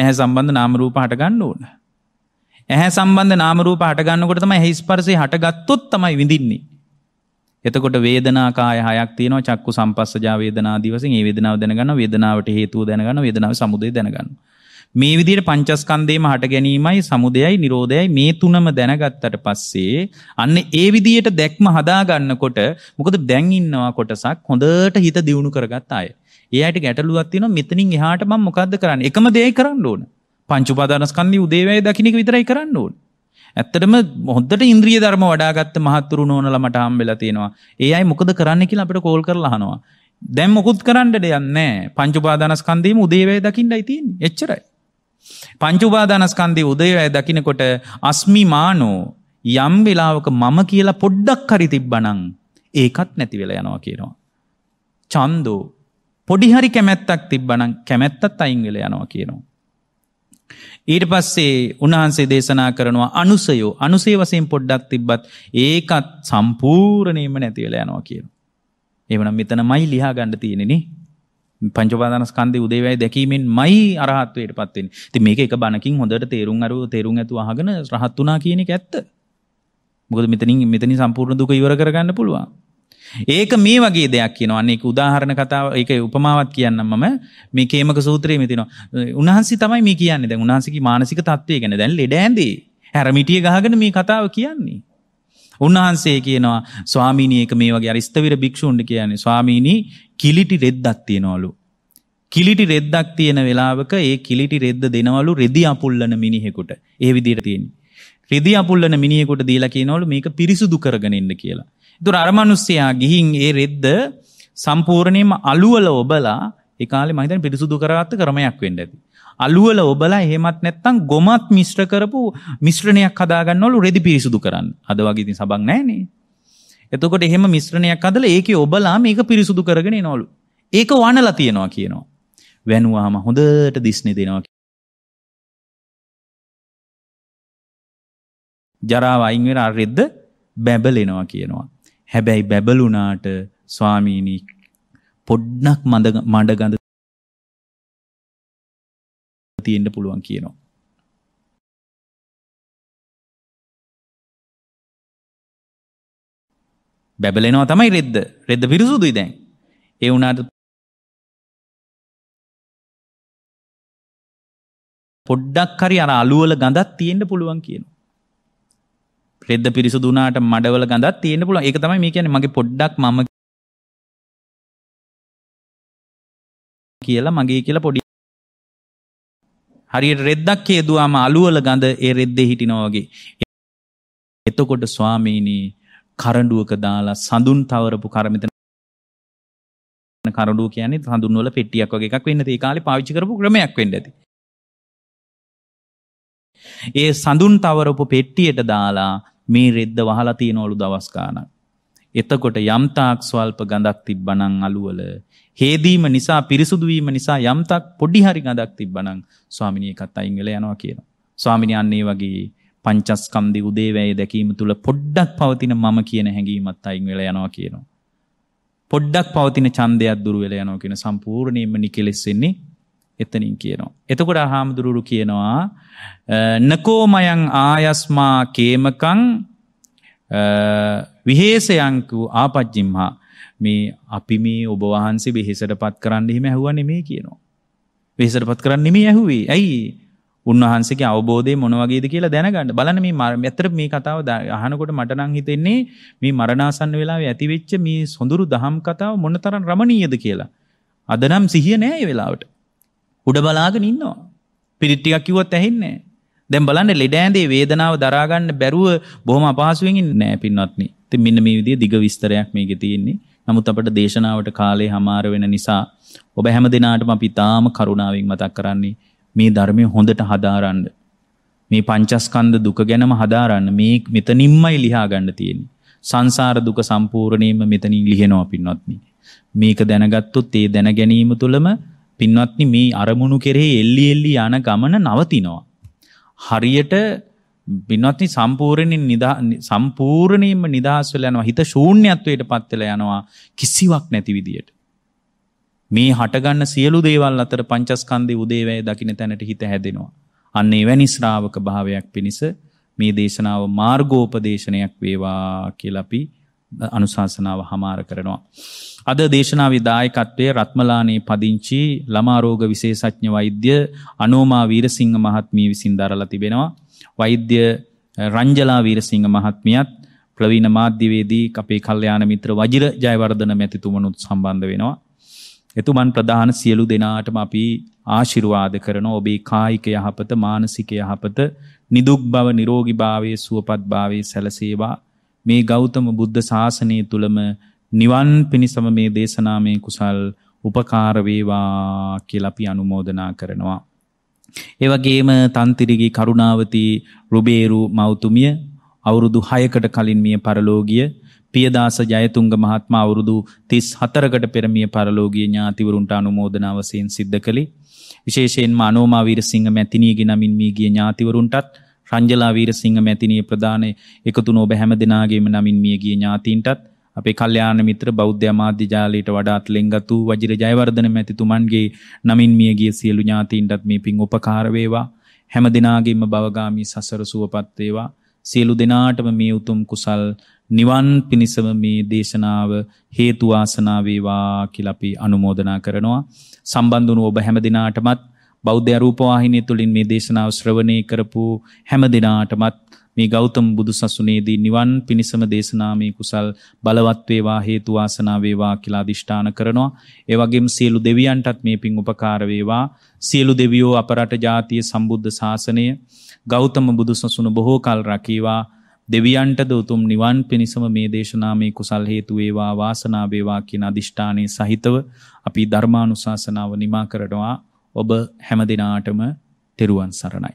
ඇහ සම්බන්ධ නාම රූප හට ගන්න ඕන. ඇහැ සම්බන්ධ නාම රූප හට ගන්නකොට තමයි ඇහි ස්පර්ශේ හටගත්තොත් තමයි විඳින්නේ. එතකොට වේදනා කාය හයක් තියෙනවා. චක්කු සම්පස්සජා වේදනා ආදී වශයෙන් මේ වේදනාව දැනගන්නවා. වේදනාවට හේතුව දැනගන්නවා. වේදනාවේ සමුදය දැනගන්නවා. මේ විදිහට පංචස්කන්ධේම හට ගැනීමයි, සමුදයයි, නිරෝධයයි මේ තුනම දැනගත්තට පස්සේ අන්න ඒ විදිහට දැක්ම හදා ගන්නකොට මොකද දැන් ඉන්නවා කොටසක් හොඳට හිත දියුණු කරගත්ත අය. ඒ අයට ගැටලුවක් තියෙනවා. මෙතනින් එහාට මම මොකද්ද කරන්නේ? එකම දෙයයි කරන්න ඕන. පංච උපාදානස්කන්ධයේ උදේවැය දකින්න එක විතරයි කරන්න ඕන. ඇත්තටම හොද්දට ඉන්ද්‍රිය ධර්ම වඩාගත්ත මහත්තුරු නෝනලා මට හම්බෙලා තියෙනවා. ඒ අය මොකද කරන්නේ කියලා අපිට කෝල් කරලා අහනවා. දැන් මොකුත් කරන්න දෙයක් නැහැ. පංච උපාදානස්කන්ධයේම උදේවැය දකින්නයි තියෙන්නේ. එච්චරයි. පංච උපාදානස්කන්ධයේ උදේවැය දකින්නකොට අස්මි මානෝ යම් වෙලාවක මම කියලා පොඩ්ඩක් හරි තිබ්බනම් ඒකත් නැති වෙලා යනවා කියනවා. ඡන්දෝ පොඩි හරි කැමැත්තක් තිබ්බනම් කැමැත්තත් අයින් වෙලා යනවා කියනවා. ඊට පස්සේ උන්වහන්සේ දේශනා කරනවා අනුසයෝ, අනුසේ වශයෙන් පොඩ්ඩක් තිබ්බත් ඒකත් සම්පූර්ණයෙන්ම නැති වෙලා යනවා කියනවා. එවනම් මෙතනමයි ලියා ගන්න තියෙන්නේ නේ. පංච උපාදානස්කන්ධේ උදේවැය දැකීමෙන්මයි අරහත්ත්වයටපත් වෙන්නේ. ඉතින් මේක එක බණකින් හොඳට තේරුම් ඇතුව අහගෙන රහත් වුණා කියන එක ඇත්ත. මොකද මෙතනින් සම්පූර්ණ දුක ඉවර කරගන්න පුළුවන්. ඒක මේ වගේ දෙයක් කියනවා. අන්න ඒක උදාහරණ කතාව, ඒක උපමාවක් කියන්නම් මම. මේ කේමක සූත්‍රයේ මෙතිනවා. උන්වහන්සේ තමයි මේ කියන්නේ. දැන් උන්වහන්සේගේ මානසික තත්ත්වය ගැන දැන් ලෙඩ ඇඳේ හැරමිටිය ගහගෙන මේ කතාව කියන්නේ. උන්වහන්සේ කියනවා ස්වාමීනි ඒක මේ වගේ අරිස්තවිර භික්ෂුන්ට කියන්නේ. ස්වාමීනි කිලිටි රෙද්දක් තියනවලු. කිලිටි රෙද්දක් තියෙන වෙලාවක ඒ කිලිටි රෙද්ද දෙනවලු රෙදි අපුල්ලන මිනිහෙකුට. ඒ විදිහට තියෙන්නේ. රෙදි අපුල්ලන මිනිහෙකුට දීලා කියනවලු මේක පිරිසුදු කරගෙන ඉන්න කියලා. ඒතර අර මිනිස්සයා ගිහින් ඒ රෙද්ද සම්පූර්ණයෙන්ම අලුවල ඔබලා, ඒ කාලේ මම හිතන්නේ පිරිසුදු කරගත්ත ක්‍රමයක් වෙන්න ඇති. අලුවල ඔබලා එහෙමත් නැත්නම් ගොමත් මිශ්‍ර කරපු මිශ්‍රණයක් හදාගන්නවලු රෙදි පිරිසුදු කරන්න. අද වගේ ඉතින් සබන් නැහැනේ. එතකොට එහෙම මිශ්‍රණයක් හදලා ඒකේ ඔබලා මේක පිරිසුදු කරගෙන එනවලු. ඒක වනලා තියනවා කියනවා. වැනුවාම හොඳට දිස්නේ දෙනවා. ජරාව අයින් වෙන අර රෙද්ද බැබලෙනවා කියනවා. හැබැයි බැබළුණාට ස්වාමීනි පොඩ්ඩක් මඩ ගඳ තියෙන්න පුළුවන් කියනවා. බැබලෙනවා තමයි රෙද්ද. රෙද්ද පිරිසුදුයි දැන්. ඒ වුණාට පොඩ්ඩක් හරි අර අලුවල ගඳක් තියෙන්න පුළුවන් කියනවා. රෙද්ද පිරිසුදු වුණාට මඩවල ගඳක් තියෙන්න පුළුවන්. ඒක තමයි මේ කියන්නේ මගේ පොඩ්ඩක් මම කියලා මගේ කියලා පොඩි හරියට රෙද්දක් හේදුවාම අලුවල ගඳ ඒ රෙද්දේ හිටිනවා වගේ. එතකොට ස්වාමීනි කරඬුවක දාලා සඳුන් තවරපු කරමිතන කරඬුව කියන්නේ සඳුන් වල පෙට්ටියක් වගේ එකක් වෙන්න තේ කාලේ පාවිච්චි කරපු ක්‍රමයක් වෙන්න ඇති. ඒ සඳුන් තවරපු පෙට්ටියට දාලා මේ රෙද්ද වහලා තියනවලු දවස් ගානක්. එතකොට යම්තාක් ස්වල්ප ගඳක් තිබ්බනම් අලුවල හේදීම නිසා පිරිසුදු වීම නිසා යම්තාක් පොඩි හරි ගඳක් තිබ්බනම් ස්වාමිනී ඒකත් අයින් වෙලා යනවා කියනවා. ස්වාමිනී අන්න ඒ වගේ පංචස්කන්ධයේ උදේවැයේ දැකීම තුල පොඩ්ඩක් පවතින මම කියන හැඟීමත් අයින් වෙලා යනවා කියනවා. පොඩ්ඩක් පවතින ඡන්දයක් දුර වෙලා යනවා කියන සම්පූර්ණයෙන්ම නිකලෙස් වෙන්නේ එතනින් කියනවා. එතකොට ආහාමුදුරු කියනවා නකෝමයන් ආයස්මා කේමකං විහෙසයන්කු ආපජ්ජිම්හා මේ අපි මේ ඔබ වහන්සේ වෙහෙසටපත් කරන්න හිම ඇහුවා නෙමේ කියනවා. වෙහෙසටපත් කරන්න නෙමේ ඇහුවේ. ඇයි? උන්වහන්සේගේ අවබෝධය මොන වගේද කියලා දැනගන්න. බලන්න මේ ඇත්තට මේ කතාව අහනකොට මට නම් හිතෙන්නේ මේ මරණාසන්න වෙලාවේ ඇතිවෙච්ච මේ සොඳුරු දහම් කතාව මොනතරම් රමණීයද කියලා. අද නම් සිහිය නෑ ඒ වෙලාවට. උඩ බලාගෙන ඉන්නවා. පිරිත් ටිකක් කිව්වත් ඇහෙන්නේ නෑ. දැන් බලන්න ලෙඩ ඇඳේ වේදනාව දරා ගන්න බැරුව බොහොම අපහසුවෙන් ඉන්නේ නෑ පින්වත්නි. ඉතින් මෙන්න මේ විදිහේ දිග විස්තරයක් මේකේ තියෙන්නේ. නමුත් අපිට දේශනාවට කාලය හමාර වෙන නිසා ඔබ හැම දිනාටම අපි තාම කරුණාවෙන් මතක් කරන්නේ මේ ධර්මය හොඳට හදාරන්න. මේ පංචස්කන්ධ දුක ගැනම හදාරන්න. මේ මෙතනින්මයි ලියා ගන්න තියෙන්නේ. සංසාර දුක සම්පූර්ණයෙන්ම මෙතනින් ලියනවා පින්වත්නි. මේක දැනගත්තොත් ඒ දැන ගැනීම තුළම පින්වත්නි මේ අරමුණු කෙරෙහි එල්ලි එල්ලි යන ගමන නවතිනවා. හරියට විනෝත්නි සම්පූර්ණයෙන්ම නිදහස් වෙලා යනවා. හිත ශූන්‍යත්වයටපත් වෙලා යනවා කිසිවක් නැති විදියට. මේ හටගන්න සියලු දේවල් අතර පංචස්කන්ධයේ උදේවැය දකින්න තැනට හිත හැදෙනවා. අන්න එවැනි ශ්‍රාවක භාවයක් පිණිස මේ දේශනාව මාර්ගෝපදේශනයක් වේවා කියලා අපි අනුශාසනාව හමාර කරනවා. අද දේශනාවේ දායකත්වයේ රත්මලානේ පදිංචි ළමා රෝග විශේෂඥ වෛද්‍ය අනෝමා වීරසිංහ මහත්මිය විසින් දරලා තිබෙනවා. වෛද්‍ය රංජලා වීරසිංහ මහත්මියත් ප්‍රවීණ මාධ්‍යවේදී අපේ කල්යාණ මිත්‍ර වජිර ජයවර්ධන මැතිතුමනුත් සම්බන්ධ වෙනවා. එතුමන් ප්‍රධාන සියලු දෙනාටම අපි ආශිර්වාද කරනවා. ඔබේ කායික යහපත, මානසික යහපත, නිදුක් බව, නිරෝගී භාවයේ, සුවපත් භාවයේ සැලසේවා. මේ ගෞතම බුද්ධ ශාසනය තුළම නිවන් පිණිසම මේ දේශනාමය කුසල් උපකාර වේවා කියලා අපි අනුමෝදනා කරනවා. ඒ වගේම තන්තිරිගේ කරුණාවති රුබේරු මෞතුමිය අවුරුදු 6කට කලින් මිය පරලෝකීය, පියදාස ජයතුංග මහත්මයා අවුරුදු 34කට පෙර මිය පරලෝකීය ඥාතිවරුන්ට අනුමෝදනා වශයෙන් සිද්ධ කළේ. විශේෂයෙන්ම අනෝමා වීරසිංහ මැතිණියගේ නමින් මිය ගිය ඥාතිවරුන්ටත්, රංජලා වීරසිංහ මැතිණිය ප්‍රදාන එකතුන ඔබ හැම දිනාගේම නමින් මිය ගිය ඥාතීන්ටත්, අපේ කල්යාණ මිත්‍ර බෞද්ධ මාධ්‍ය ජාලයට වඩාත් ලෙන්ගතු වජිර ජයවර්ධන මැතිතුමන්ගේ නමින් මිය ගිය සියලු ඥාතීන්ටත් මේ පිං උපකාර වේවා. හැම දිනාගේම භවගාමී සසර සුවපත් වේවා. සියලු දිනාටම මේ උතුම් කුසල් නිවන් පිණිසම මේ දේශනාව හේතු වාසනා වේවා කියලා අපි අනුමෝදනා කරනවා. සම්බන්ධ වුණු ඔබ හැම දිනාටමත් බෞද්ධ රූපවාහිනිය තුළින් මේ දේශනාව ශ්‍රවණය කරපු හැම දිනාටමත් මේ ගෞතම බුදුසසුනේදී නිවන් පිණිසම දේශනාමය කුසල් බලවත් වේවා, හේතු වාසනා වේවා කියලා අදිෂ්ඨාන කරනවා. ඒ වගේම සියලු දෙවියන්ටත් මේ පිං උපකාර වේවා. සියලු දෙවියෝ අප රට ජාතිය සම්බුද්ධ ශාසනය ගෞතම බුදුසසුන බොහෝ කල් රකීවා. දෙවියන්ටද උතුම් නිවන් පිණිසම මේ දේශනාමය කුසල් හේතු වේවා, වාසනා වේවා කියන අදිෂ්ඨානයේ සහිතව අපි ධර්මානුශාසනාව නිමා කරනවා. ඔබ හැම දිනාටම තෙරුවන් සරණයි.